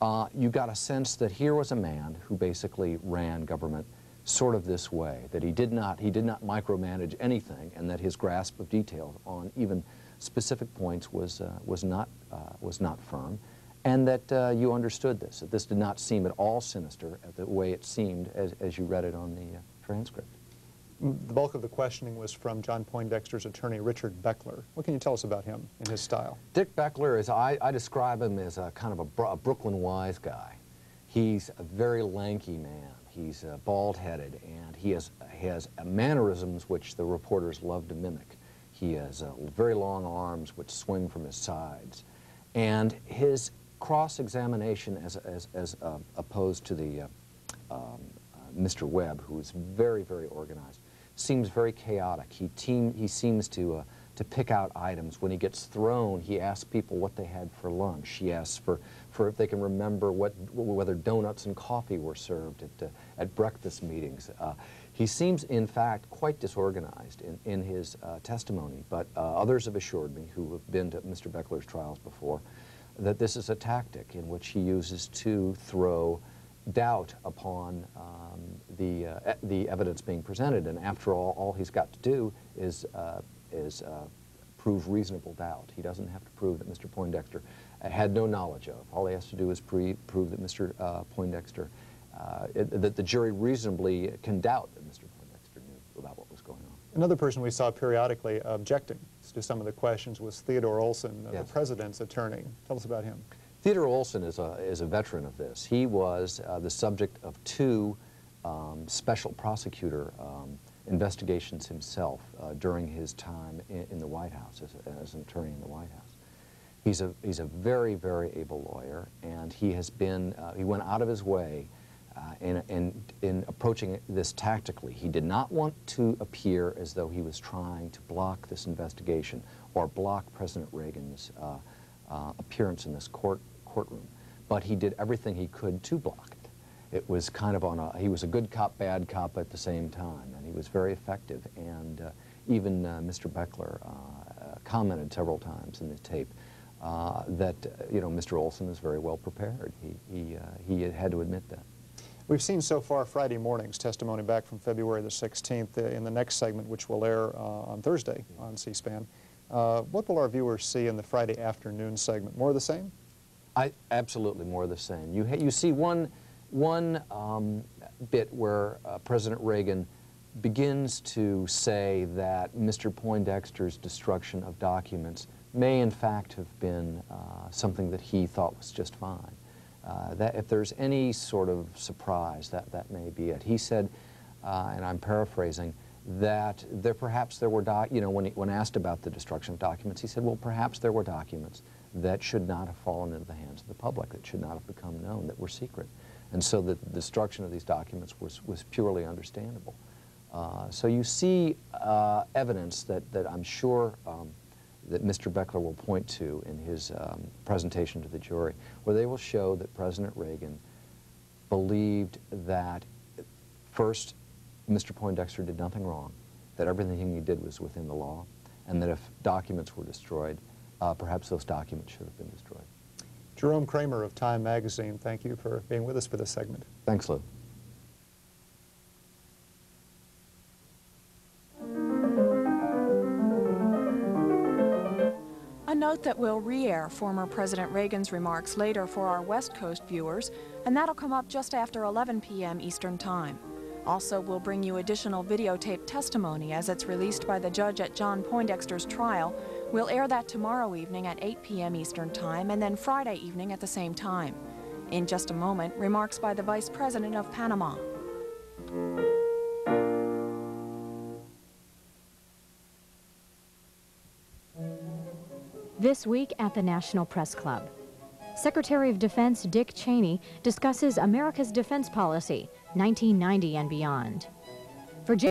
uh, you got a sense that here was a man who basically ran government sort of this way, that he did not, he did not micromanage anything, and that his grasp of detail on even specific points was, uh, was, not, uh, was not firm, and that uh, you understood this, that this did not seem at all sinister at the way it seemed as, as you read it on the uh, transcript. The bulk of the questioning was from John Poindexter's attorney, Richard Beckler. What can you tell us about him and his style? Dick Beckler is, I, I describe him as a kind of a, a Brooklyn-wise guy. He's a very lanky man. He's uh, bald-headed, and he has, has mannerisms which the reporters love to mimic. He has uh, very long arms which swing from his sides. And his cross-examination as, as, as uh, opposed to the uh, um, uh, Mister Webb, who is very, very organized, seems very chaotic. He, team, he seems to, uh, to pick out items. When he gets thrown, he asks people what they had for lunch. He asks for, for if they can remember what, whether donuts and coffee were served at, uh, at breakfast meetings. Uh, He seems, in fact, quite disorganized in, in his uh, testimony, but uh, others have assured me, who have been to Mister Beckler's trials before, that this is a tactic in which he uses to throw doubt upon um, the, uh, the evidence being presented. And after all, all he's got to do is, uh, is uh, prove reasonable doubt. He doesn't have to prove that Mister Poindexter had no knowledge of. All he has to do is pre prove that Mister Uh, Poindexter Uh, it, that the jury reasonably can doubt that Mister Poindexter knew about what was going on. Another person we saw periodically objecting to some of the questions was Theodore Olson, yes, the president's attorney. Tell us about him. Theodore Olson is a, is a veteran of this. He was uh, the subject of two um, special prosecutor um, investigations himself uh, during his time in, in the White House, as, as an attorney in the White House. He's a, he's a very, very able lawyer, and he has been, uh, he went out of his way Uh, in, in, in approaching this tactically. He did not want to appear as though he was trying to block this investigation or block President Reagan's uh, uh, appearance in this court, courtroom, but he did everything he could to block it. It was kind of on a, he was a good cop, bad cop at the same time, and he was very effective, and uh, even uh, Mister Beckler uh, commented several times in the tape uh, that, you know, Mister Olson is very well prepared. He, he, uh, he had to admit that. We've seen so far Friday morning's testimony back from February the sixteenth in the next segment, which will air uh, on Thursday on C-SPAN. Uh, what will our viewers see in the Friday afternoon segment? More of the same? I, absolutely more of the same. You, ha you see one, one um, bit where uh, President Reagan begins to say that Mister Poindexter's destruction of documents may in fact have been uh, something that he thought was just fine. Uh, that if there's any sort of surprise, that, that may be it. He said, uh, and I'm paraphrasing, that there perhaps there were, doc you know, when, he, when asked about the destruction of documents, he said, well, perhaps there were documents that should not have fallen into the hands of the public, that should not have become known, that were secret. And so the destruction of these documents was, was purely understandable. Uh, so you see uh, evidence that, that I'm sure um, that Mister Beckler will point to in his um, presentation to the jury, where they will show that President Reagan believed that, first, Mister Poindexter did nothing wrong, that everything he did was within the law, and that if documents were destroyed, uh, perhaps those documents should have been destroyed. Jerome Cramer of Time Magazine, thank you for being with us for this segment. Thanks, Lou. Note that we'll re-air former President Reagan's remarks later for our West Coast viewers, and that'll come up just after eleven p m Eastern Time. Also, we'll bring you additional videotape testimony as it's released by the judge at John Poindexter's trial. We'll air that tomorrow evening at eight p m Eastern Time, and then Friday evening at the same time. In just a moment, remarks by the Vice President of Panama. This week at the National Press Club, Secretary of Defense Dick Cheney discusses America's defense policy, nineteen ninety and beyond.